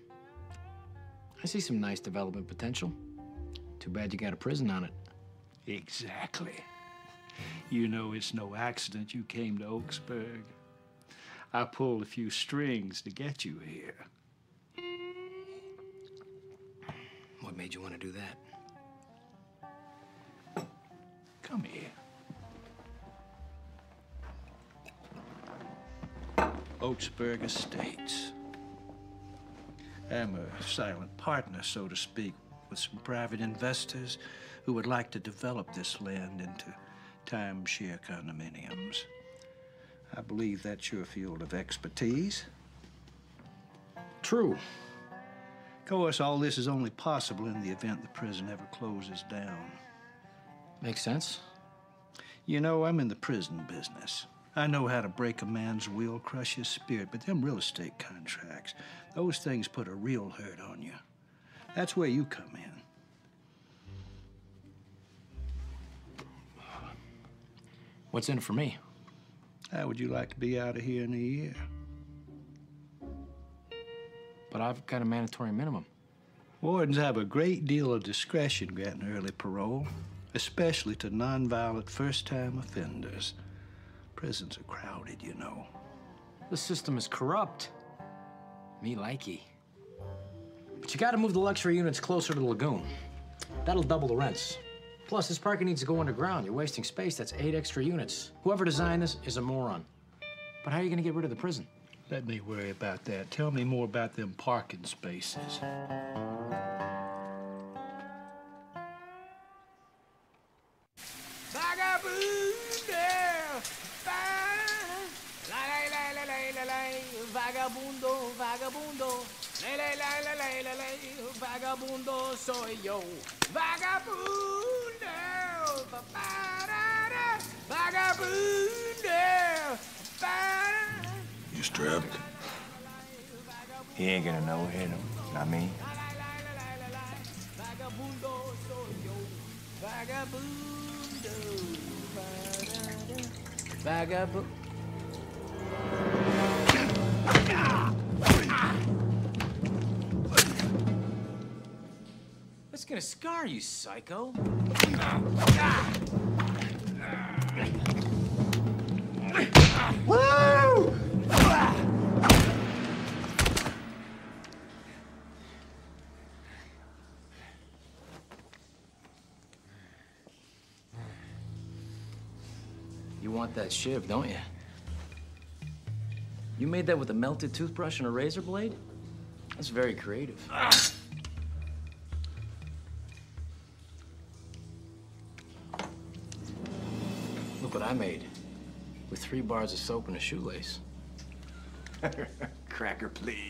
I see some nice development potential. Too bad you got a prison on it. Exactly. You know it's no accident you came to Oaksburg. I pulled a few strings to get you here. What made you want to do that? Come here. Oaksburg Estates. I'm a silent partner, so to speak, with some private investors who would like to develop this land into timeshare condominiums. I believe that's your field of expertise. True. Of course, all this is only possible in the event the prison ever closes down. Makes sense. You know, I'm in the prison business. I know how to break a man's will, crush his spirit, but them real estate contracts, those things put a real hurt on you. That's where you come in. What's in it for me? How would you like to be out of here in a year? But I've got a mandatory minimum. Wardens have a great deal of discretion granting early parole, especially to nonviolent first-time offenders. Prisons are crowded, you know. The system is corrupt. Me likey. But you gotta move the luxury units closer to the lagoon. That'll double the rents. Plus, this parking needs to go underground. You're wasting space. That's eight extra units. Whoever designed this is a moron. But how are you gonna get rid of the prison? Let me worry about that. Tell me more about them parking spaces. Vagabundo, vagabundo, lay, lay, lay, lay, lay, lay, vagabundo, soy yo. Vagabundo, ba-ba-da-da, vagabundo, ba-da-da. You strapped? He ain't gonna know hit him, not me. Vagabundo, soy yo. Vagabundo, ba-da-da, vagabundo. That's gonna scar you, psycho. Woo! You want that shiv, don't you? You made that with a melted toothbrush and a razor blade? That's very creative. Ah. Look what I made. With three bars of soap and a shoelace. Cracker, please.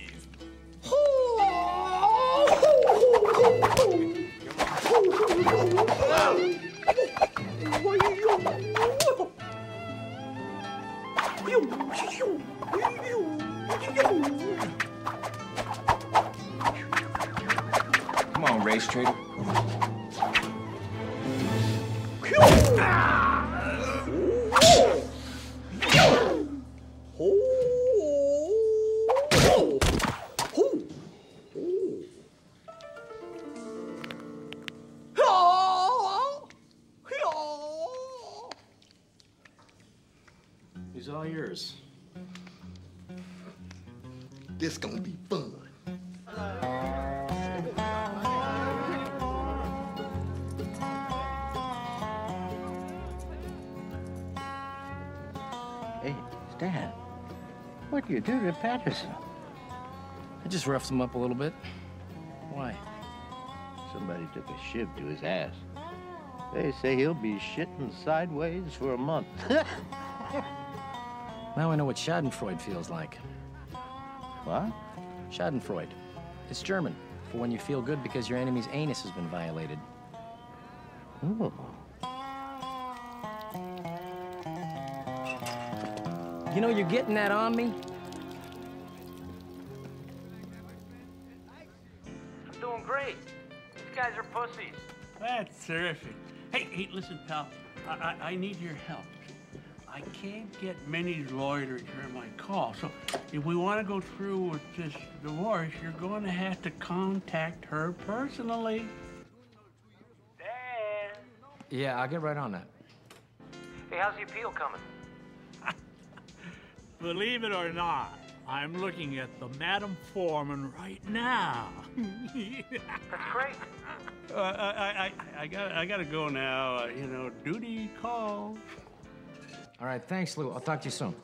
Come on, race trader. He's all yours. This gonna be fun. Hey, Stan, what do you do to Patterson? I just roughed him up a little bit. Why? Somebody took a shiv to his ass. They say he'll be shitting sideways for a month. Now I know what schadenfreude feels like. What? Schadenfreude. It's German for when you feel good because your enemy's anus has been violated. Ooh. You know, you're getting that on me. I'm doing great. These guys are pussies. That's terrific. Hey, hey, listen, pal. I, I, I need your help. I can't get many lawyers to return my call. So if we want to go through with this divorce, you're going to have to contact her personally. Dad. Yeah, I'll get right on that. Hey, how's the appeal coming? Believe it or not, I'm looking at the Madam Foreman right now. That's great. Uh, I, I, I, gotta, I gotta go now. Uh, you know, duty calls. All right, thanks, Lou. I'll talk to you soon.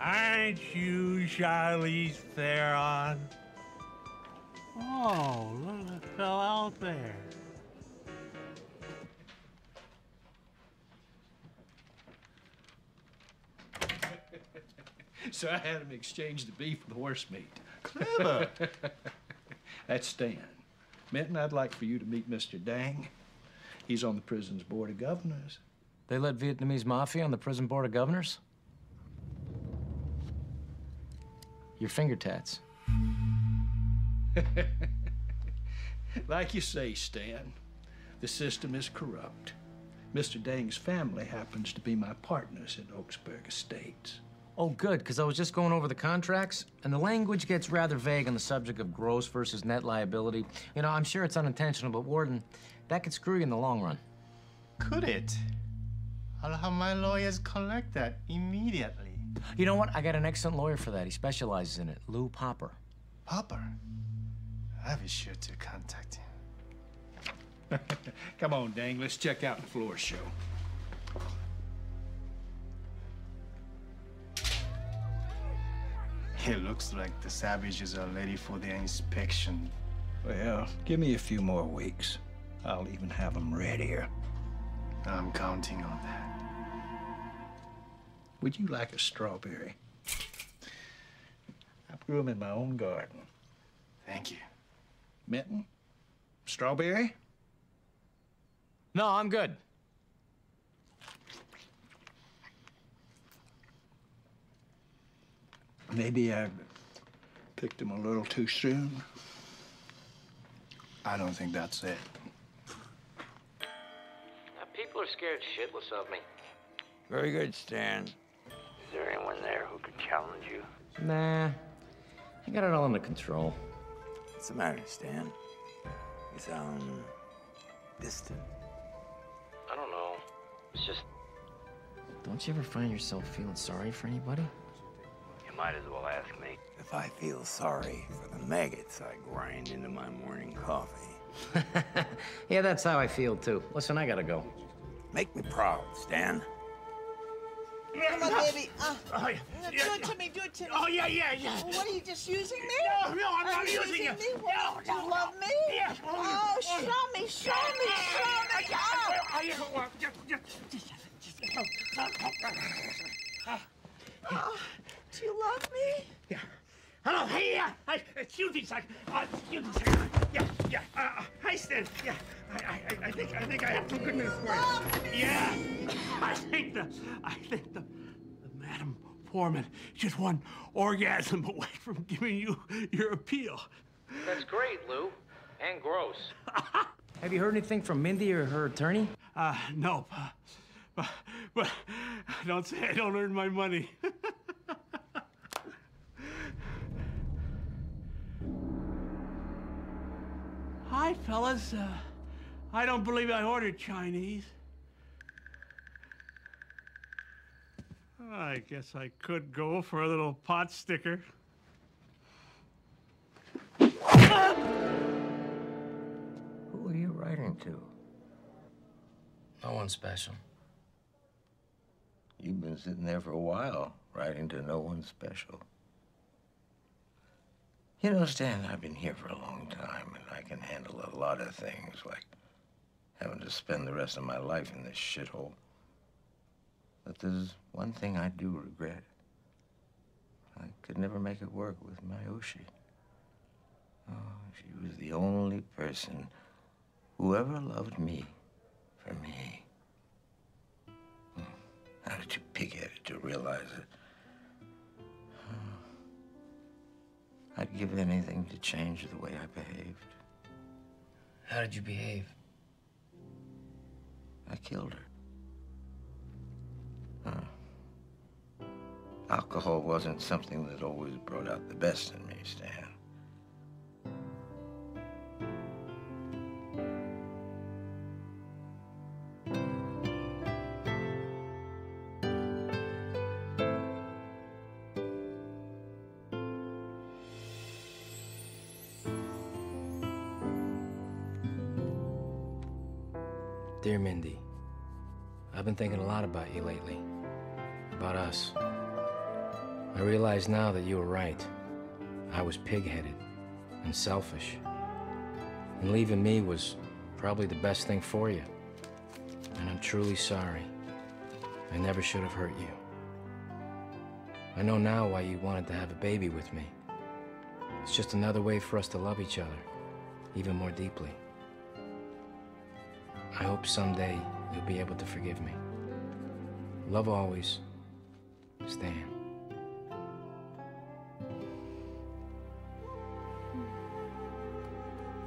Aren't you Charlize Theron? Oh, look at that fella out there. So I had him exchange the beef for the horse meat. Clever. That's Stan. Minton, I'd like for you to meet Mister Dang. He's on the prison's board of governors. They let Vietnamese mafia on the prison board of governors? Your finger tats. Like you say, Stan, the system is corrupt. Mister Dang's family happens to be my partners at Oaksburg Estates. Oh, good, because I was just going over the contracts, and the language gets rather vague on the subject of gross versus net liability. You know, I'm sure it's unintentional, but Warden, that could screw you in the long run. Could it? I'll have my lawyers collect that immediately. You know what? I got an excellent lawyer for that. He specializes in it, Lou Popper. Popper? I'll be sure to contact him. Come on, Dang, let's check out the floor show. It looks like the savages are ready for their inspection. Well, give me a few more weeks. I'll even have them readier. I'm counting on that. Would you like a strawberry? I grew them in my own garden. Thank you. Minton? Strawberry? No, I'm good. Maybe I picked him a little too soon. I don't think that's it. Now, people are scared shitless of me. Very good, Stan. Is there anyone there who could challenge you? Nah. I got it all under control. What's the matter, Stan? You sound distant. I don't know. It's just... Don't you ever find yourself feeling sorry for anybody? Might as well ask me. If I feel sorry for the maggots I grind into my morning coffee. Yeah, that's how I feel, too. Listen, I gotta go. Make me proud, Stan. Come on, baby. Uh, oh, yeah. Do it to me, do it to me. Oh, yeah, yeah, yeah. What, are you just using me? No, no, I'm not using, using you. Me? No, no, you no. love me? Yes. Oh, show me, show me, show me. Oh. Oh. Do you love me? Yeah. Hello, hey, uh, I, excuse me, sir. Uh, excuse me, sir. Yeah, yeah. Uh, hi, Stan. Yeah, I, I, I think, I think I have some good news for you. Yeah. I think the, I think the, the Madam Foreman just one orgasm away from giving you your appeal. That's great, Lou, and gross. Have you heard anything from Mindy or her attorney? Uh, no. Uh, but, but don't say I don't earn my money. Hi, fellas. Uh, I don't believe I ordered Chinese. I guess I could go for a little pot sticker. Who are you writing to? No one special. You've been sitting there for a while, writing to no one special. You know, Stan, I've been here for a long time, and I can handle a lot of things, like having to spend the rest of my life in this shithole. But there's one thing I do regret. I could never make it work with Miyoshi. Oh, She was the only person who ever loved me for me. How did you pig-headed to realize it? I'd give anything to change the way I behaved. How did you behave? I killed her. Huh. Alcohol wasn't something that always brought out the best in me, Stan. Dear Mindy, I've been thinking a lot about you lately, about us. I realize now that you were right. I was pig-headed and selfish. And leaving me was probably the best thing for you. And I'm truly sorry. I never should have hurt you. I know now why you wanted to have a baby with me. It's just another way for us to love each other, even more deeply. I hope someday you'll be able to forgive me. Love always, Stan.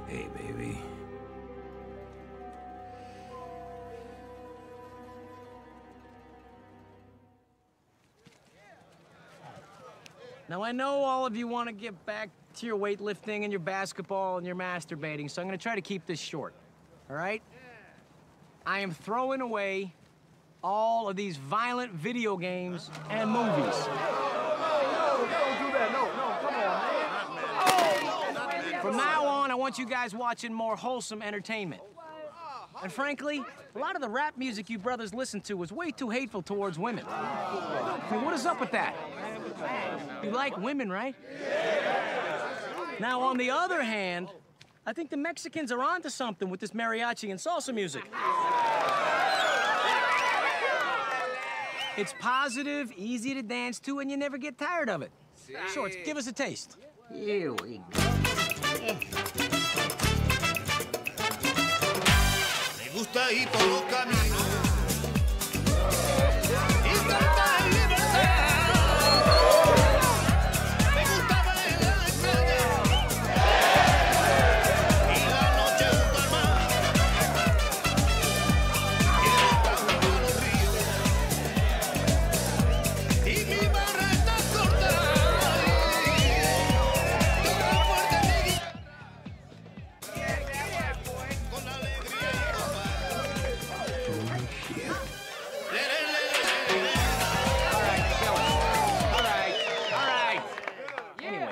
Hey, baby. Now, I know all of you want to get back to your weightlifting and your basketball and your masturbating, so I'm going to try to keep this short, all right? I am throwing away all of these violent video games and movies. No, no, no, don't do that. No, no, come on, man. From now on, I want you guys watching more wholesome entertainment. And frankly, a lot of the rap music you brothers listened to was way too hateful towards women. I mean, what is up with that? You like women, right? Now, on the other hand, I think the Mexicans are onto something with this mariachi and salsa music. It's positive, easy to dance to, and you never get tired of it. Sure, give us a taste. Here we go. Me gusta ir por los caminos.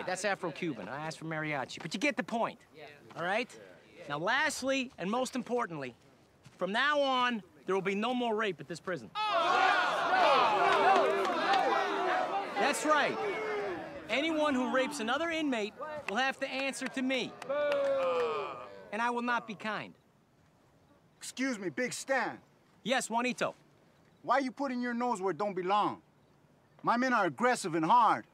That's Afro-Cuban. I asked for mariachi, but you get the point, all right? Now, lastly, and most importantly, from now on, there will be no more rape at this prison. That's right. Anyone who rapes another inmate will have to answer to me. And I will not be kind. Excuse me, Big Stan. Yes, Juanito. Why are you putting your nose where it don't belong? My men are aggressive and hard.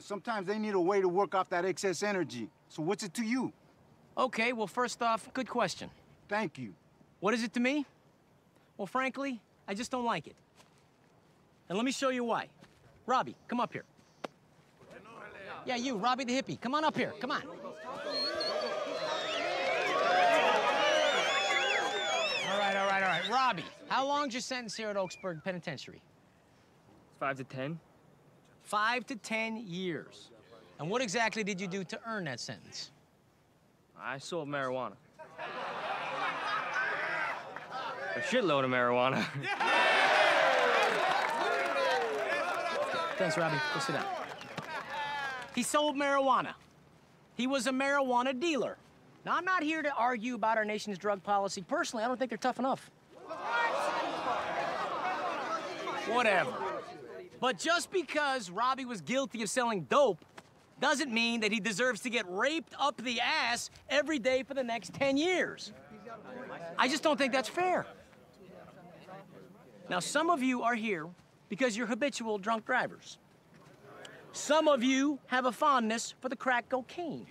Sometimes they need a way to work off that excess energy. So what's it to you? Okay, well, first off, good question. Thank you. What is it to me? Well, frankly, I just don't like it. And let me show you why. Robbie, come up here. Yeah, you, Robbie the hippie. Come on up here, come on. All right, all right, all right. Robbie, how long's your sentence here at Oaksburg Penitentiary? Five to ten. Five to ten years. And what exactly did you do to earn that sentence? I sold marijuana. A shitload of marijuana. Thanks, Robbie. Go sit down. He sold marijuana. He was a marijuana dealer. Now, I'm not here to argue about our nation's drug policy. Personally, I don't think they're tough enough. Whatever. But just because Robbie was guilty of selling dope doesn't mean that he deserves to get raped up the ass every day for the next ten years. I just don't think that's fair. Now, some of you are here because you're habitual drunk drivers. Some of you have a fondness for the crack cocaine.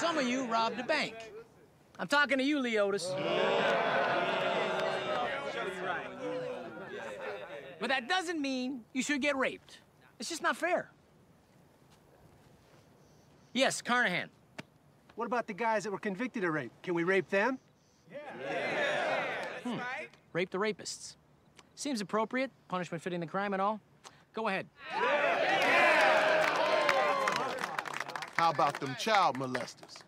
Some of you robbed a bank. I'm talking to you, Leotis. But that doesn't mean you should get raped. It's just not fair. Yes, Carnahan. What about the guys that were convicted of rape? Can we rape them? Yeah. yeah. yeah. Hmm. That's right. Rape the rapists. Seems appropriate. Punishment fitting the crime and all. Go ahead. Yeah. Yeah. How about them child molesters?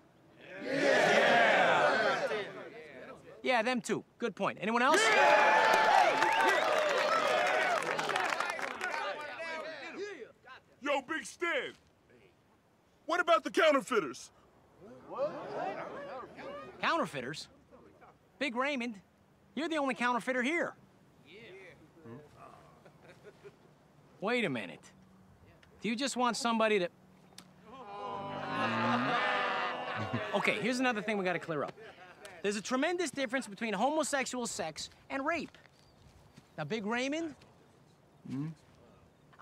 Yeah. Yeah. Yeah, them too. Good point. Anyone else? Yeah. Yo, Big Stan, what about the counterfeiters? What? Counterfeiters? Big Raymond, you're the only counterfeiter here. Yeah. Hmm? Wait a minute. Do you just want somebody to... Okay, here's another thing we gotta clear up. There's a tremendous difference between homosexual sex and rape. Now, Big Raymond? Hmm?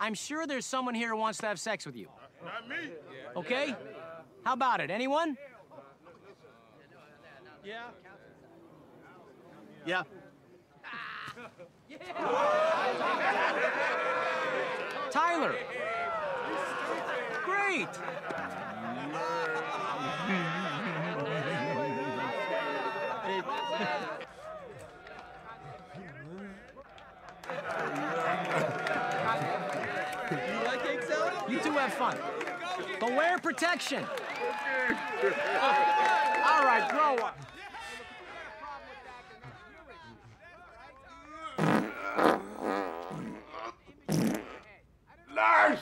I'm sure there's someone here who wants to have sex with you. Not me. Okay? How about it? Anyone? Yeah. Yeah. Tyler. Great. Have fun. But wear protection. All right, grow up. Lars!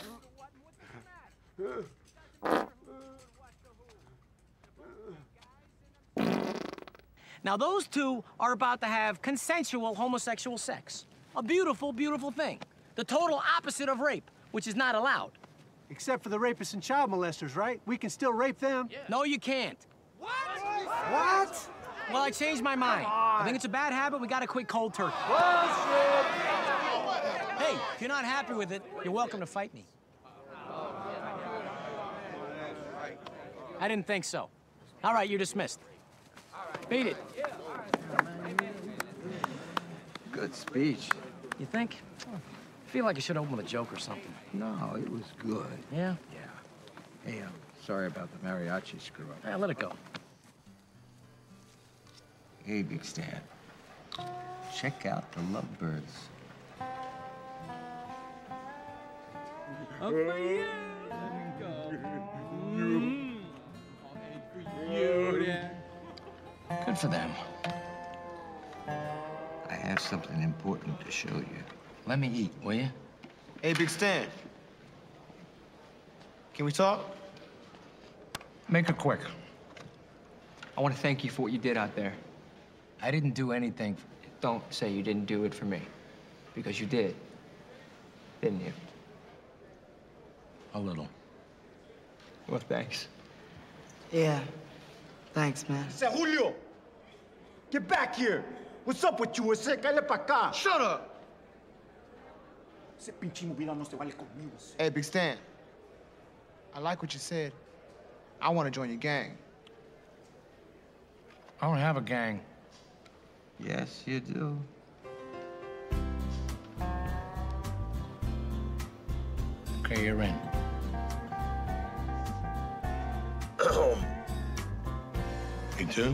Now, those two are about to have consensual homosexual sex. A beautiful, beautiful thing. The total opposite of rape, which is not allowed. Except for the rapists and child molesters, right? We can still rape them. Yeah. No, you can't. What? What? Well, I changed my mind. I think it's a bad habit. We got to quit cold turkey. Bullshit. Hey, if you're not happy with it, you're welcome to fight me. I didn't think so. All right, you're dismissed. Beat it. Good speech. You think? I feel like I should open with a joke or something. No, it was good. Yeah? Yeah. Hey, I'm sorry about the mariachi screw-up. Yeah, let it go. Hey, Big Stan. Check out the lovebirds. Up for you. There you go. Mm. You. Good for them. I have something important to show you. Let me eat, will you? Hey, Big Stan. Can we talk? Make it quick. I want to thank you for what you did out there. I didn't do anything. For... Don't say you didn't do it for me. Because you did. Didn't you? A little. Well, thanks. Yeah. Thanks, man. Say, Julio! Get back here! What's up with you? Shut up! Hey, Big Stan, I like what you said. I want to join your gang. I don't have a gang. Yes, you do. Okay, you're in. Me too?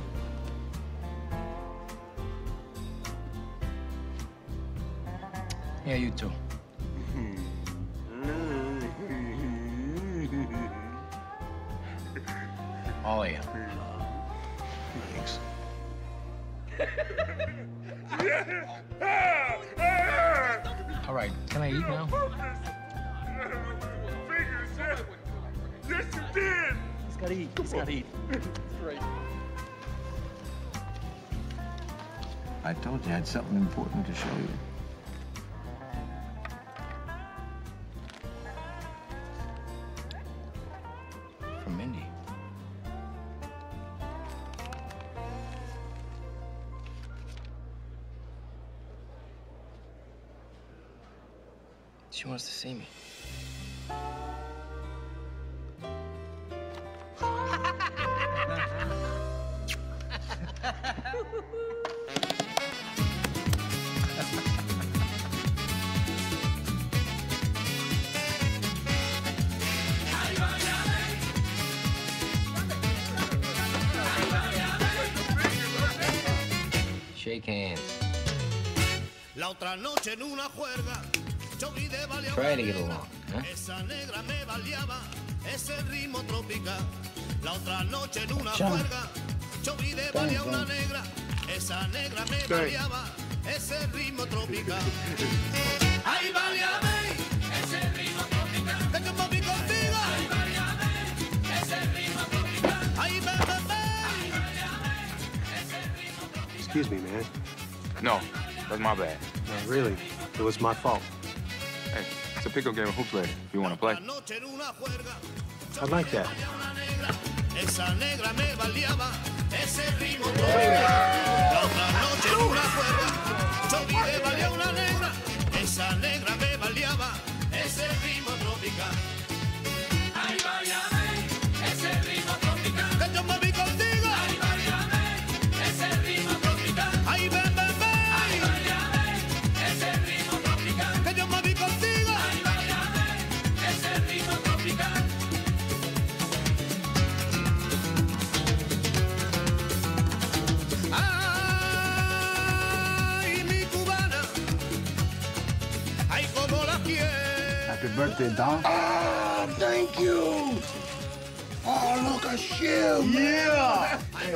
Yeah, you too. All of you. Thanks. All right, can I eat now? Yes, you did! He's gotta eat, he's gotta eat. Great. I told you I had something important to show you. She wants to see me. Shake hands. Try to get along, huh? Excuse me, man. No, that's my bad. No, really, it was my fault. Hey, it's a pickup game of hoops later. You want to play? I like that. Happy birthday, Don. Ah, oh, thank you. Oh, look at you. Yeah. Hey.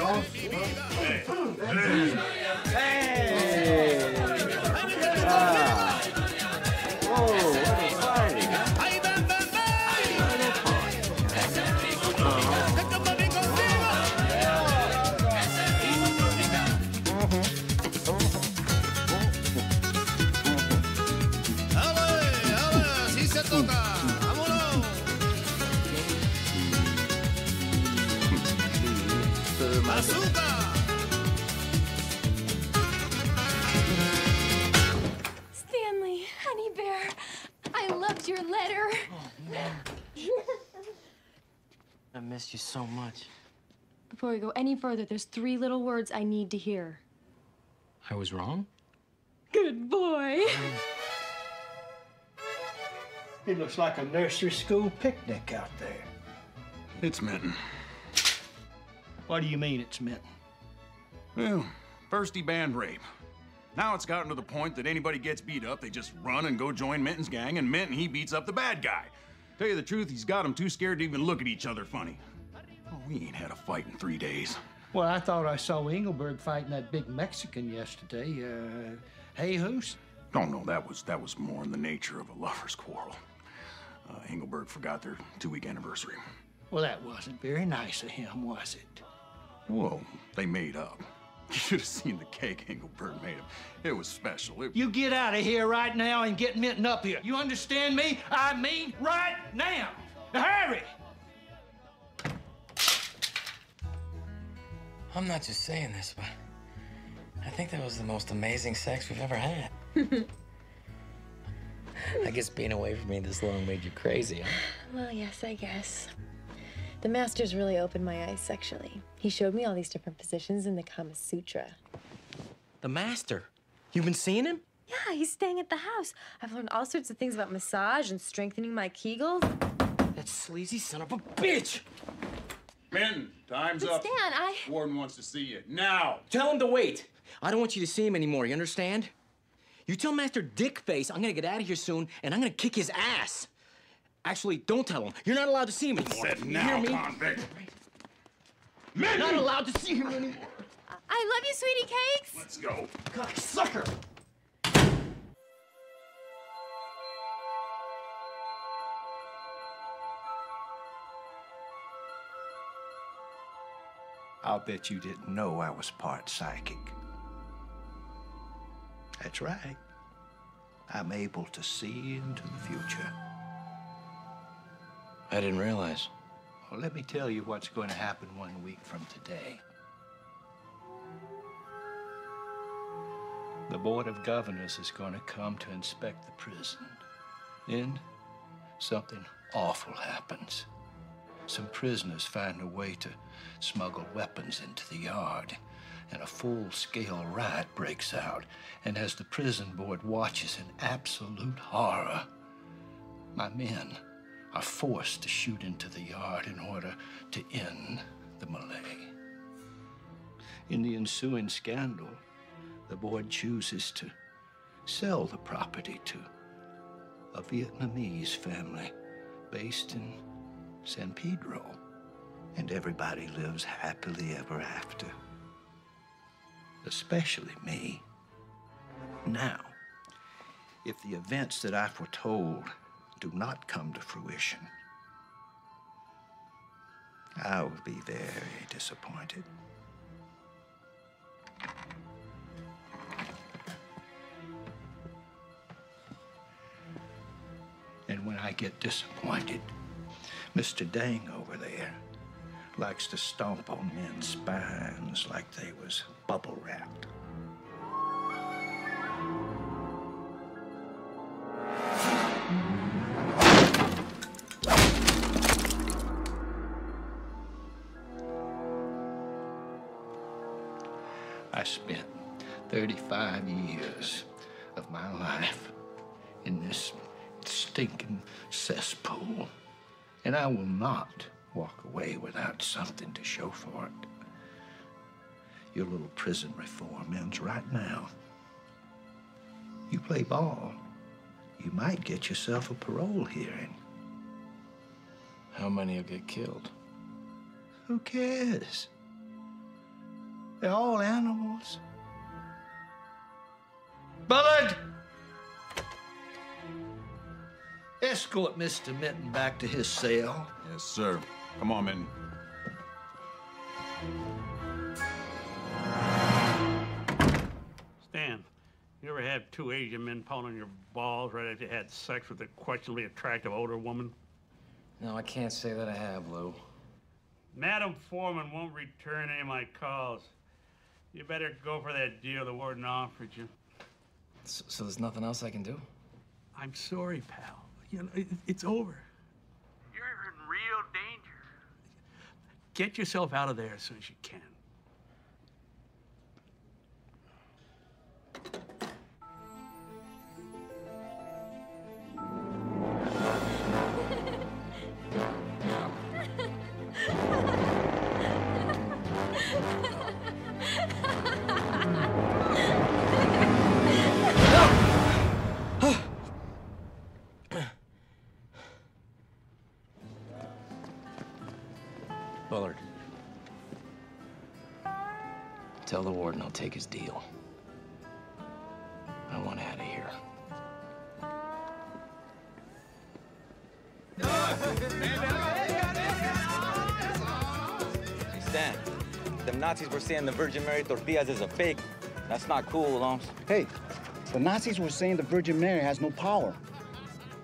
Hey. Hey. Ah. Whoa, what a party. Stanley, honey bear, I loved your letter. Oh, man. I missed you so much. Before we go any further, there's three little words I need to hear. I was wrong? Good boy. It looks like a nursery school picnic out there. It's Minton. What do you mean it's Minton? Well, first he banned rape. Now it's gotten to the point that anybody gets beat up, they just run and go join Minton's gang, and Minton, he beats up the bad guy. Tell you the truth, he's got them too scared to even look at each other funny. Oh, we ain't had a fight in three days. Well, I thought I saw Engelberg fighting that big Mexican yesterday, uh, Jesus. No, no, that was, that was more in the nature of a lover's quarrel. Uh, Engelberg forgot their two-week anniversary. Well, that wasn't very nice of him, was it? Well, they made up. You should have seen the cake Engelbert made up. It was special. It... You get out of here right now and get Minton up here. You understand me? I mean right now. Now hurry! I'm not just saying this, but I think that was the most amazing sex we've ever had. I guess being away from me this long made you crazy, huh? Well, yes, I guess. The master's really opened my eyes sexually. He showed me all these different positions in the Kama Sutra. The master? You've been seeing him? Yeah, he's staying at the house. I've learned all sorts of things about massage and strengthening my kegels. That sleazy son of a bitch! Minton, time's but up. Stan, I... Warden wants to see you, now! Tell him to wait. I don't want you to see him anymore, you understand? You tell Master Dickface I'm gonna get out of here soon, and I'm gonna kick his ass. Actually, don't tell him. You're not allowed to see him anymore. Said now, you hear me? Convict. You're not allowed to see him anymore. I love you, sweetie cakes. Let's go. Cocksucker. I'll bet you didn't know I was part psychic. That's right. I'm able to see into the future. I didn't realize. Well, let me tell you what's going to happen one week from today. The Board of Governors is going to come to inspect the prison. Then, something awful happens. Some prisoners find a way to smuggle weapons into the yard, and a full-scale riot breaks out. And as the prison board watches in absolute horror, my men are forced to shoot into the yard in order to end the melee. In the ensuing scandal, the board chooses to sell the property to a Vietnamese family based in San Pedro, and everybody lives happily ever after. Especially me. Now, if the events that I foretold do not come to fruition, I will be very disappointed. And when I get disappointed, Mister Dang over there likes to stomp on men's spines like they was bubble wrapped. I spent thirty-five years of my life in this stinking cesspool, and I will not walk away without something to show for it. Your little prison reform ends right now. You play ball, you might get yourself a parole hearing. How many will get killed? Who cares? They're all animals. Bullard! Escort Mister Minton back to his cell. Yes, sir. Come on, Minton. Stan, you ever had two Asian men pawing on your balls right after you had sex with a questionably attractive older woman? No, I can't say that I have, Lou. Madam Foreman won't return any of my calls. You better go for that deal the warden offered you. So, so there's nothing else I can do? I'm sorry, pal. You know, it, it's over. You're in real danger. Get yourself out of there as soon as you can. Tell the warden I'll take his deal. I want out of here. Hey, Stan, them Nazis were saying the Virgin Mary tortillas is a fake. That's not cool, Holmes. Hey, the Nazis were saying the Virgin Mary has no power.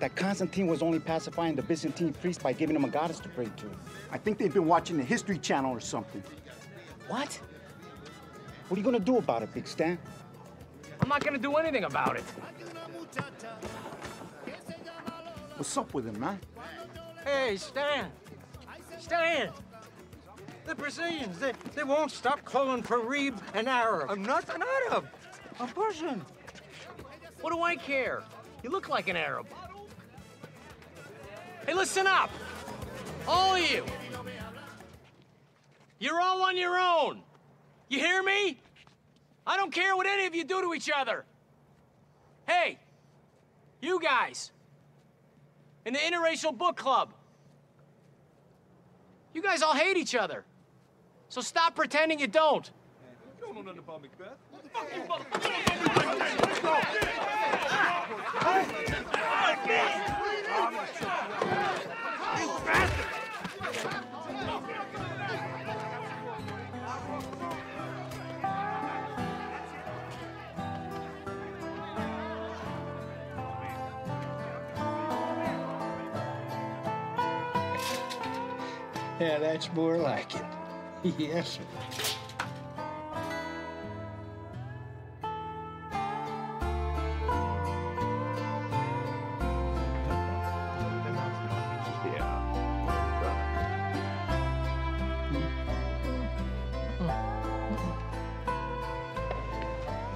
That Constantine was only pacifying the Byzantine priest by giving him a goddess to pray to. I think they've been watching the History Channel or something. What? What are you gonna do about it, Big Stan? I'm not gonna do anything about it. What's up with him, man? Hey, Stan. Stan! The Brazilians, they, they won't stop calling Parib an Arab. I'm not an Arab. I'm Persian. What do I care? You look like an Arab. Hey, listen up. All of you. You're all on your own. You hear me? I don't care what any of you do to each other. Hey, you guys, in the interracial book club, you guys all hate each other. So stop pretending you don't. You don't know nothing about Macbeth. What the fuck you fucking... Yeah, that's more like it. Yes, sir.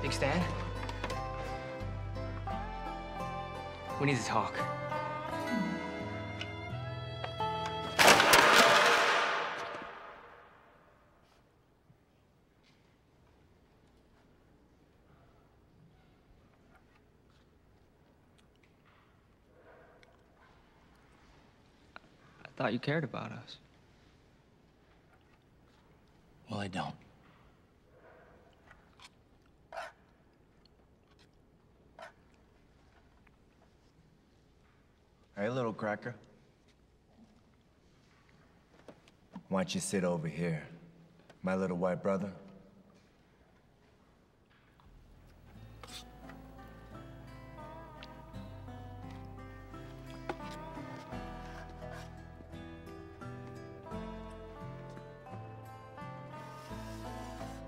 Big Stan? We need to talk. thought you cared about us. Well, I don't. Hey, little cracker. Why don't you sit over here, my little white brother?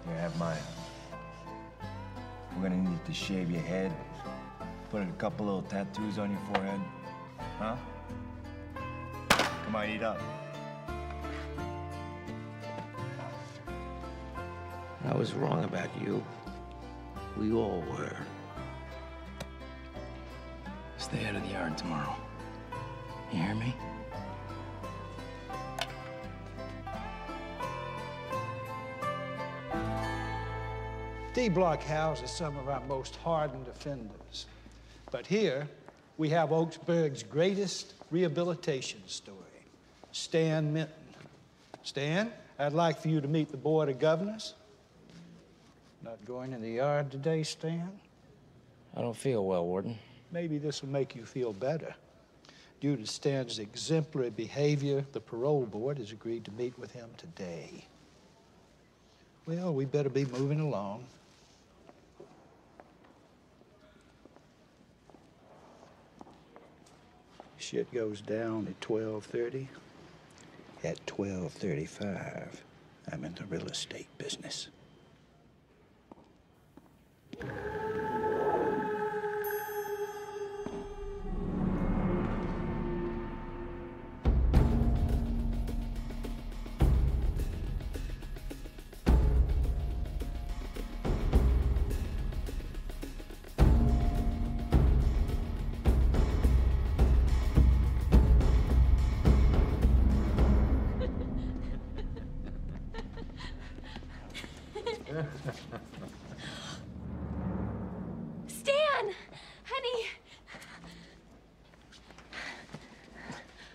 Here, have mine. We're gonna need to shave your head, put a couple little tattoos on your forehead. Huh? Come on, eat up. I was wrong about you. We all were. Stay out of the yard tomorrow. You hear me? D-Block houses some of our most hardened offenders. But here, we have Oaksburg's greatest rehabilitation story, Stan Minton. Stan, I'd like for you to meet the Board of Governors. Not going in the yard today, Stan? I don't feel well, Warden. Maybe this will make you feel better. Due to Stan's exemplary behavior, the parole board has agreed to meet with him today. Well, we better be moving along. Shit goes down at twelve thirty. At twelve thirty-five, I'm in the real estate business.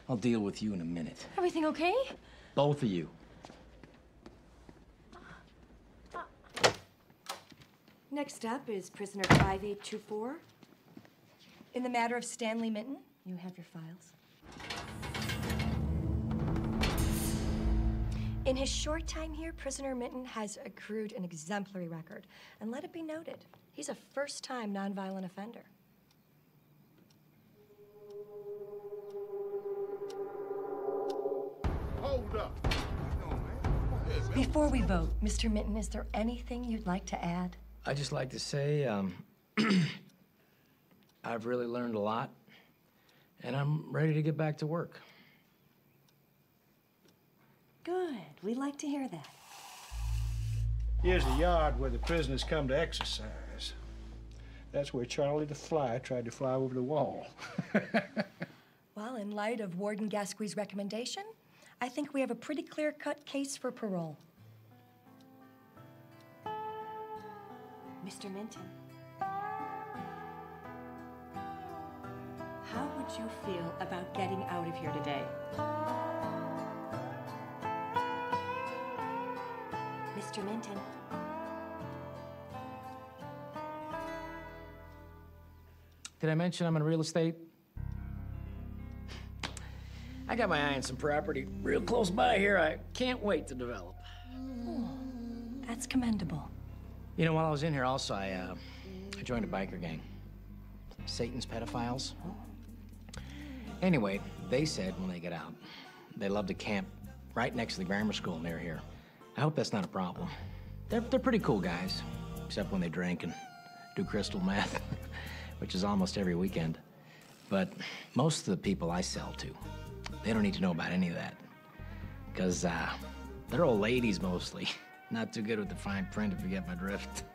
I'll deal with you in a minute. Everything okay? Both of you. Next up is prisoner five eight two four. In the matter of Stanley Minton, you have your files. In his short time here, prisoner Minton has accrued an exemplary record. And let it be noted, he's a first-time nonviolent offender. Before we vote, Mister Minton, is there anything you'd like to add? I'd just like to say, um, I've really learned a lot, and I'm ready to get back to work. Good. We'd like to hear that. Here's the yard where the prisoners come to exercise. That's where Charlie the Fly tried to fly over the wall. Well, in light of Warden Gasquey's recommendation, I think we have a pretty clear-cut case for parole. Mister Minton, how would you feel about getting out of here today? Mister Minton. Did I mention I'm in real estate? I got my eye on some property real close by here. I can't wait to develop. Oh, that's commendable. You know, while I was in here also, I, uh, I joined a biker gang. Satan's pedophiles. Anyway, they said when they get out, they love to camp right next to the grammar school near here. I hope that's not a problem. They're, they're pretty cool guys, except when they drink and do crystal meth, which is almost every weekend. But most of the people I sell to, they don't need to know about any of that, because uh, they're old ladies mostly. Not too good with the fine print, if you get my drift.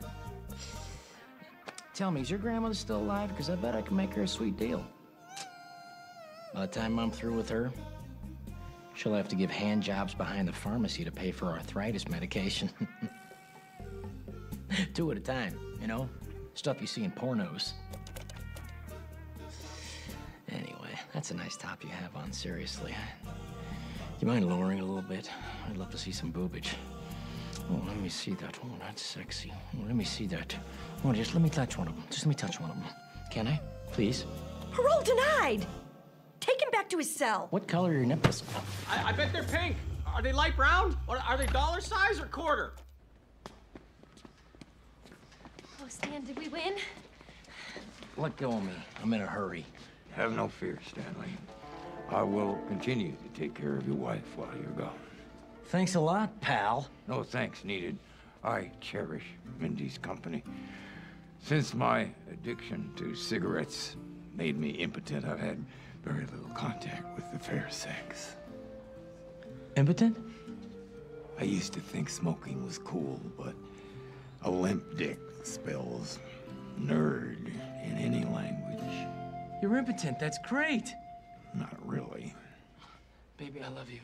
Tell me, is your grandmother still alive? Because I bet I can make her a sweet deal. By the time I'm through with her, she'll have to give hand jobs behind the pharmacy to pay for arthritis medication. Two at a time, you know? Stuff you see in pornos. That's a nice top you have on, seriously. You mind lowering a little bit? I'd love to see some boobage. Oh, let me see that. Oh, that's sexy. Oh, let me see that. Oh, just let me touch one of them. Just let me touch one of them. Can I? Please? Parole denied! Take him back to his cell. What color are your nipples? I, I bet they're pink. Are they light brown? Or are they dollar size or quarter? Oh, Stan, did we win? Let go of me. I'm in a hurry. Have no fear, Stanley. I will continue to take care of your wife while you're gone. Thanks a lot, pal. No thanks needed. I cherish Mindy's company. Since my addiction to cigarettes made me impotent, I've had very little contact with the fair sex. Impotent? I used to think smoking was cool, but a limp dick spells nerd in any language. You're impotent. That's great. Not really. Baby, I love you.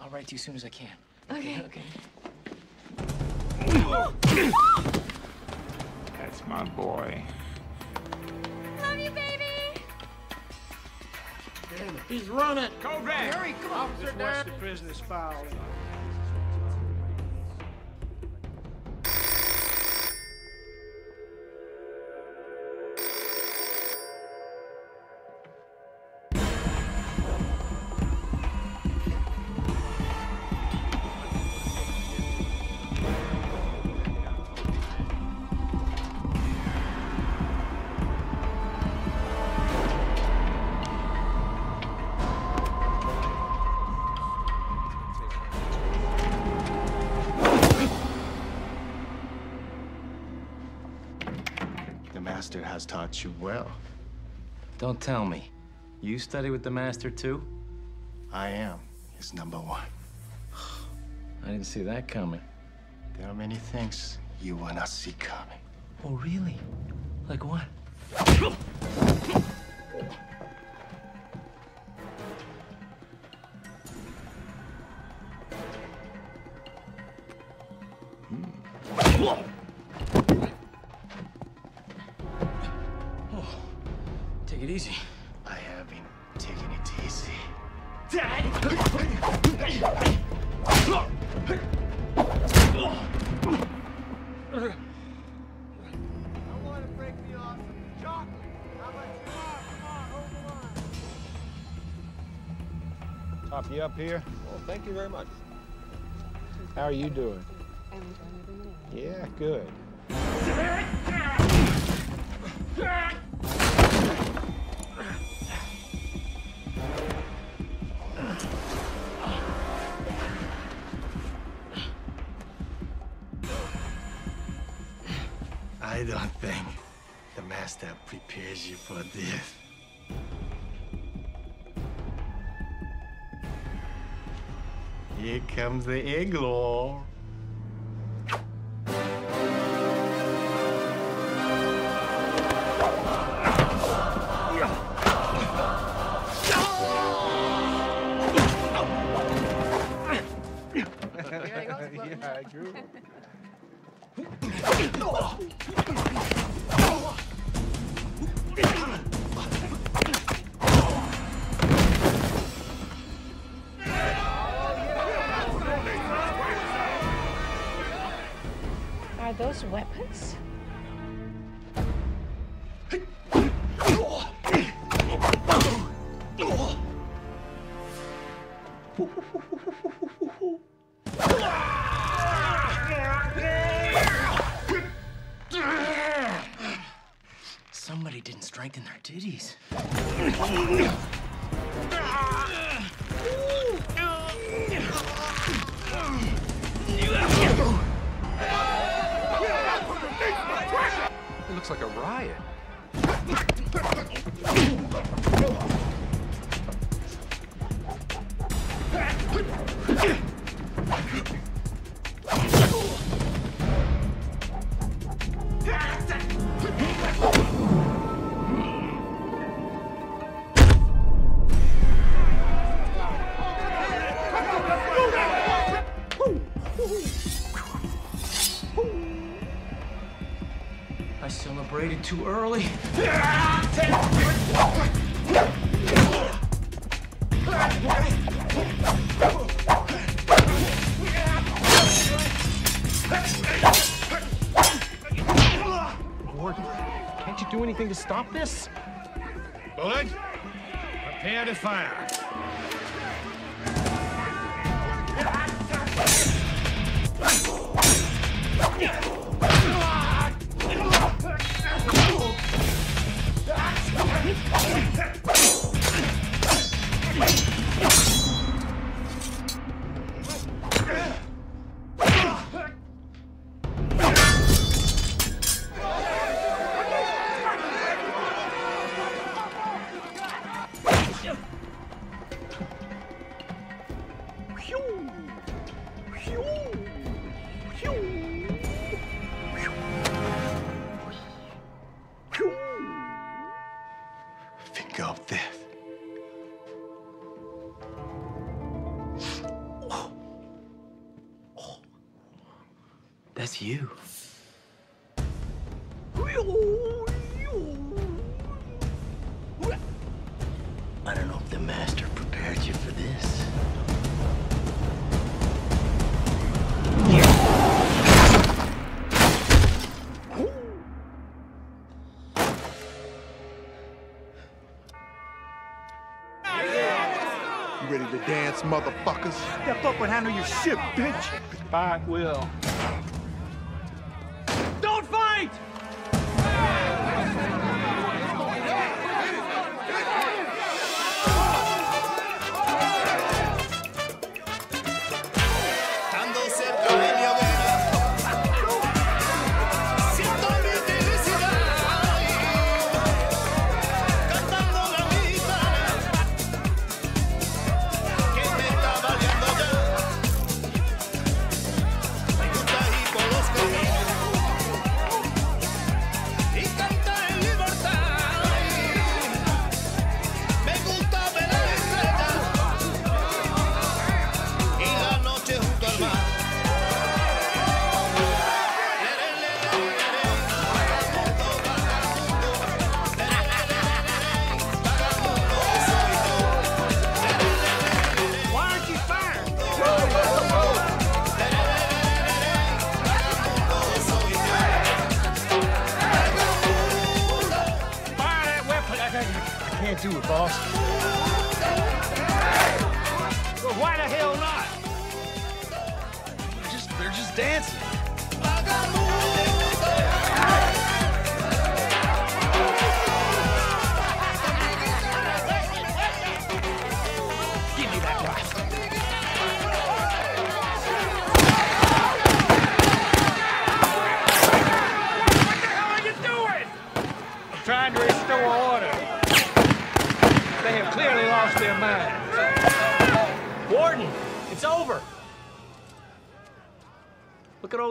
I'll write to you as soon as I can. Okay. Okay. Okay. That's my boy. Love you, baby. Damn it. He's running. Go back. Hurry, come on. Officer, what's the business file? Master has taught you well. Don't tell me. You study with the master too? I am his number one. I didn't see that coming. There are many things you will not see coming. Oh, really? Like what? You up here? Well, thank you very much. How are you doing? I'm doing everything else. Yeah, good. I don't think the master prepares you for this. Here comes the igloo. Yeah, I grew. Are those weapons? Somebody didn't strengthen their titties. Looks like a riot. Too early. Warden, can't you do anything to stop this? Bullard, prepare to fire. You. I don't know if the master prepared you for this. You ready to dance, motherfuckers? Step up and handle your shit, bitch. I will.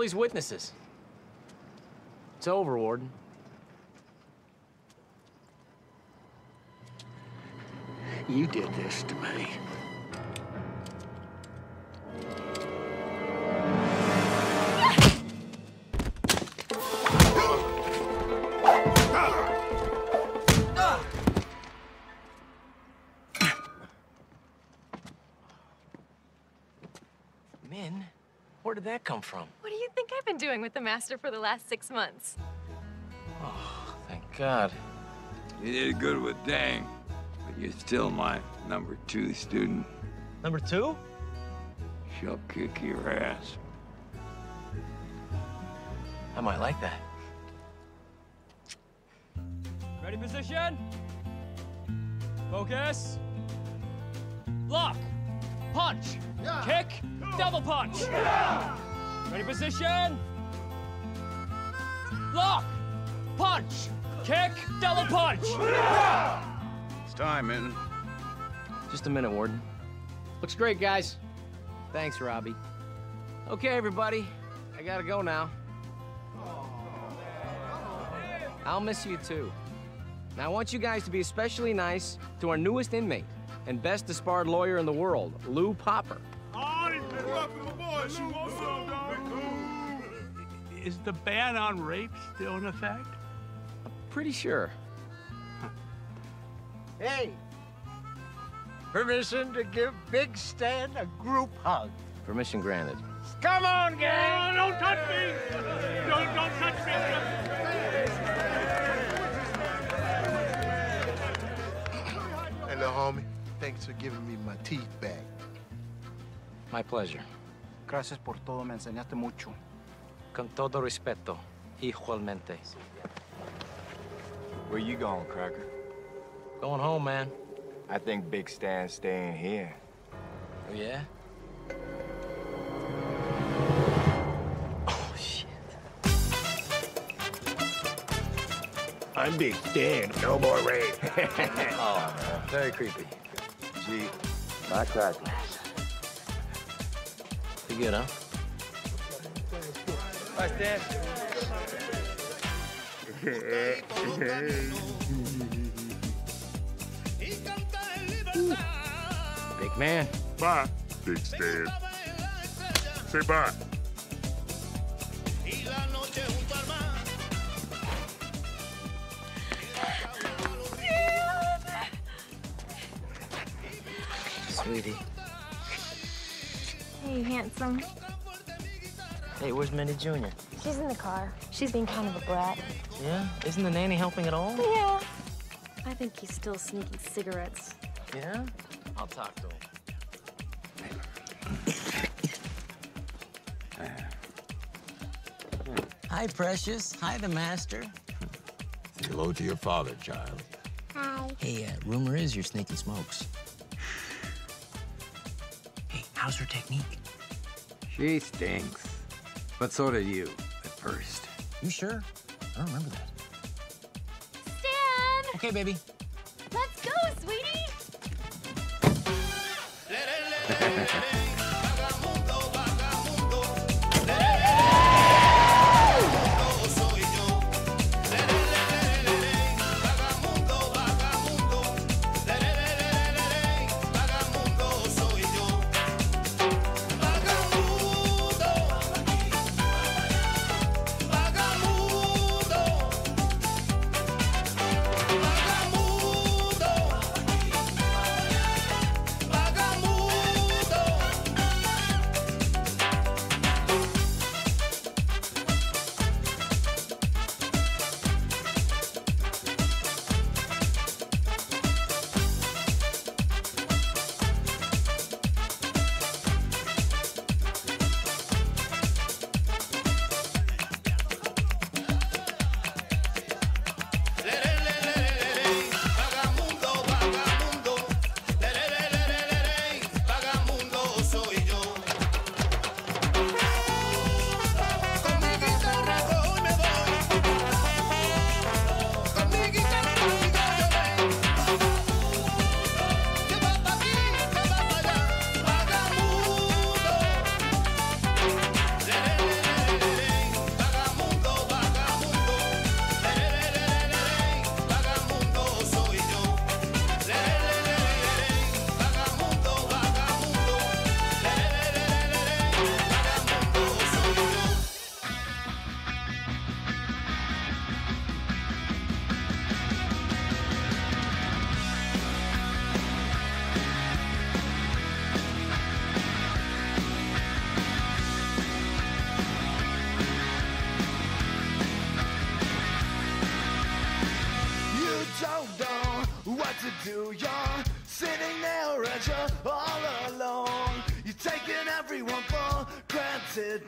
These witnesses. It's over, Warden. You did this to me. Min, where did that come from? What do you think I've been doing with the master for the last six months? Oh, thank God. You did good with Dang, but you're still my number two student. Number two? She'll kick your ass. I might like that. Ready position? Focus. Block. Punch. Yeah. Kick. Double punch! Yeah. Ready position? Block! Punch! Kick! Double punch! Yeah. It's time, Minton. Just a minute, Warden. Looks great, guys. Thanks, Robbie. Okay, everybody. I gotta go now. I'll miss you, too. Now, I want you guys to be especially nice to our newest inmate and best disbarred lawyer in the world, Lou Popper. Is the ban on rape still in effect? I'm pretty sure. Hey, permission to give Big Stan a group hug. Permission granted. Come on, gang! No, don't touch me! Don't, don't touch me! Hey, little homie, thanks for giving me my teeth back. My pleasure. Gracias por todo, me enseñaste mucho. Con todo respeto, igualmente. Where you going, Cracker? Going home, man. I think Big Stan's staying here. Oh, yeah? Oh, shit. I'm Big Stan. No more rain. Oh, man. Very creepy. Gee, my Cracker. Pretty good, huh? Bye, Stan. Big man. Bye, Big Stan. Say bye. Sweetie. Hey, handsome. Hey, where's Minnie Junior? She's in the car. She's being kind of a brat. Yeah? Isn't the nanny helping at all? Yeah. I think he's still sneaking cigarettes. Yeah? I'll talk to him. Hi, Precious. Hi, the master. Say hello to your father, child. Hi. Hey, uh, rumor is you're sneaking smokes. Hey, how's her technique? She stinks. But so did you at first. You sure? I don't remember that. Stan! Okay, baby. Let's go, sweetie!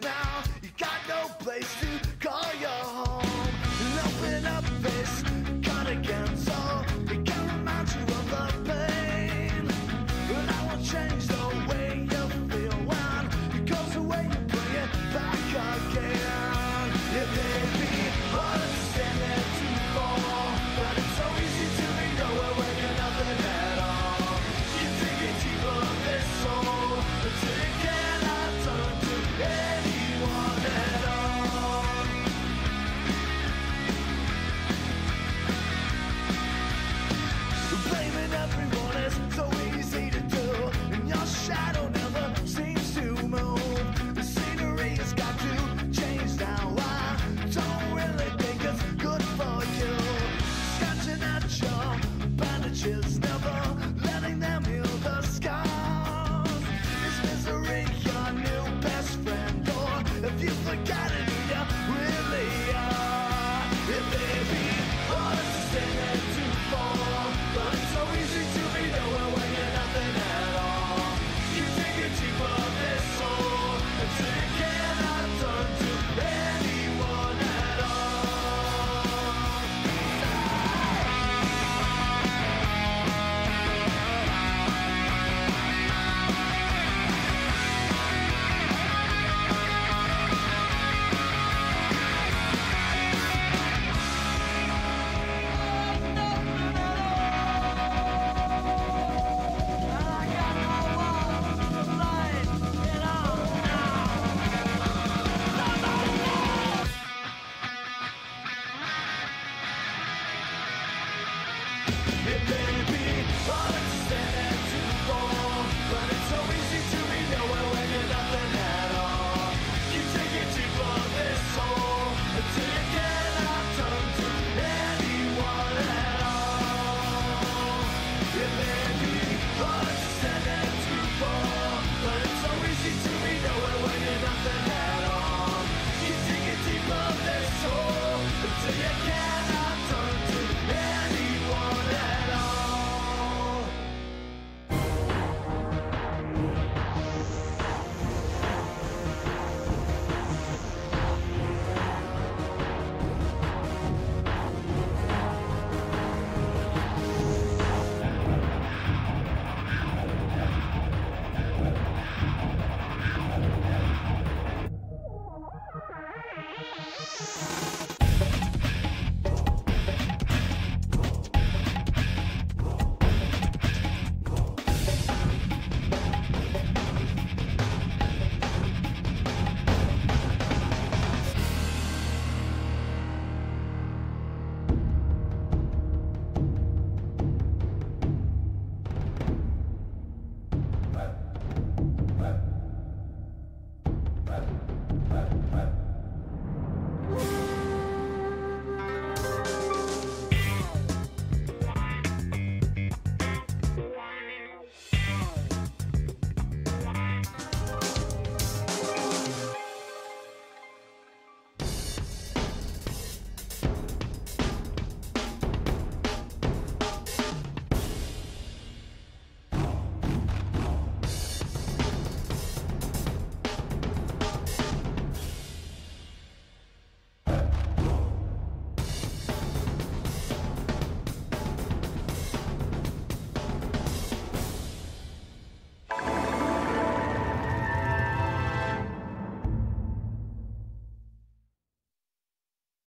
Now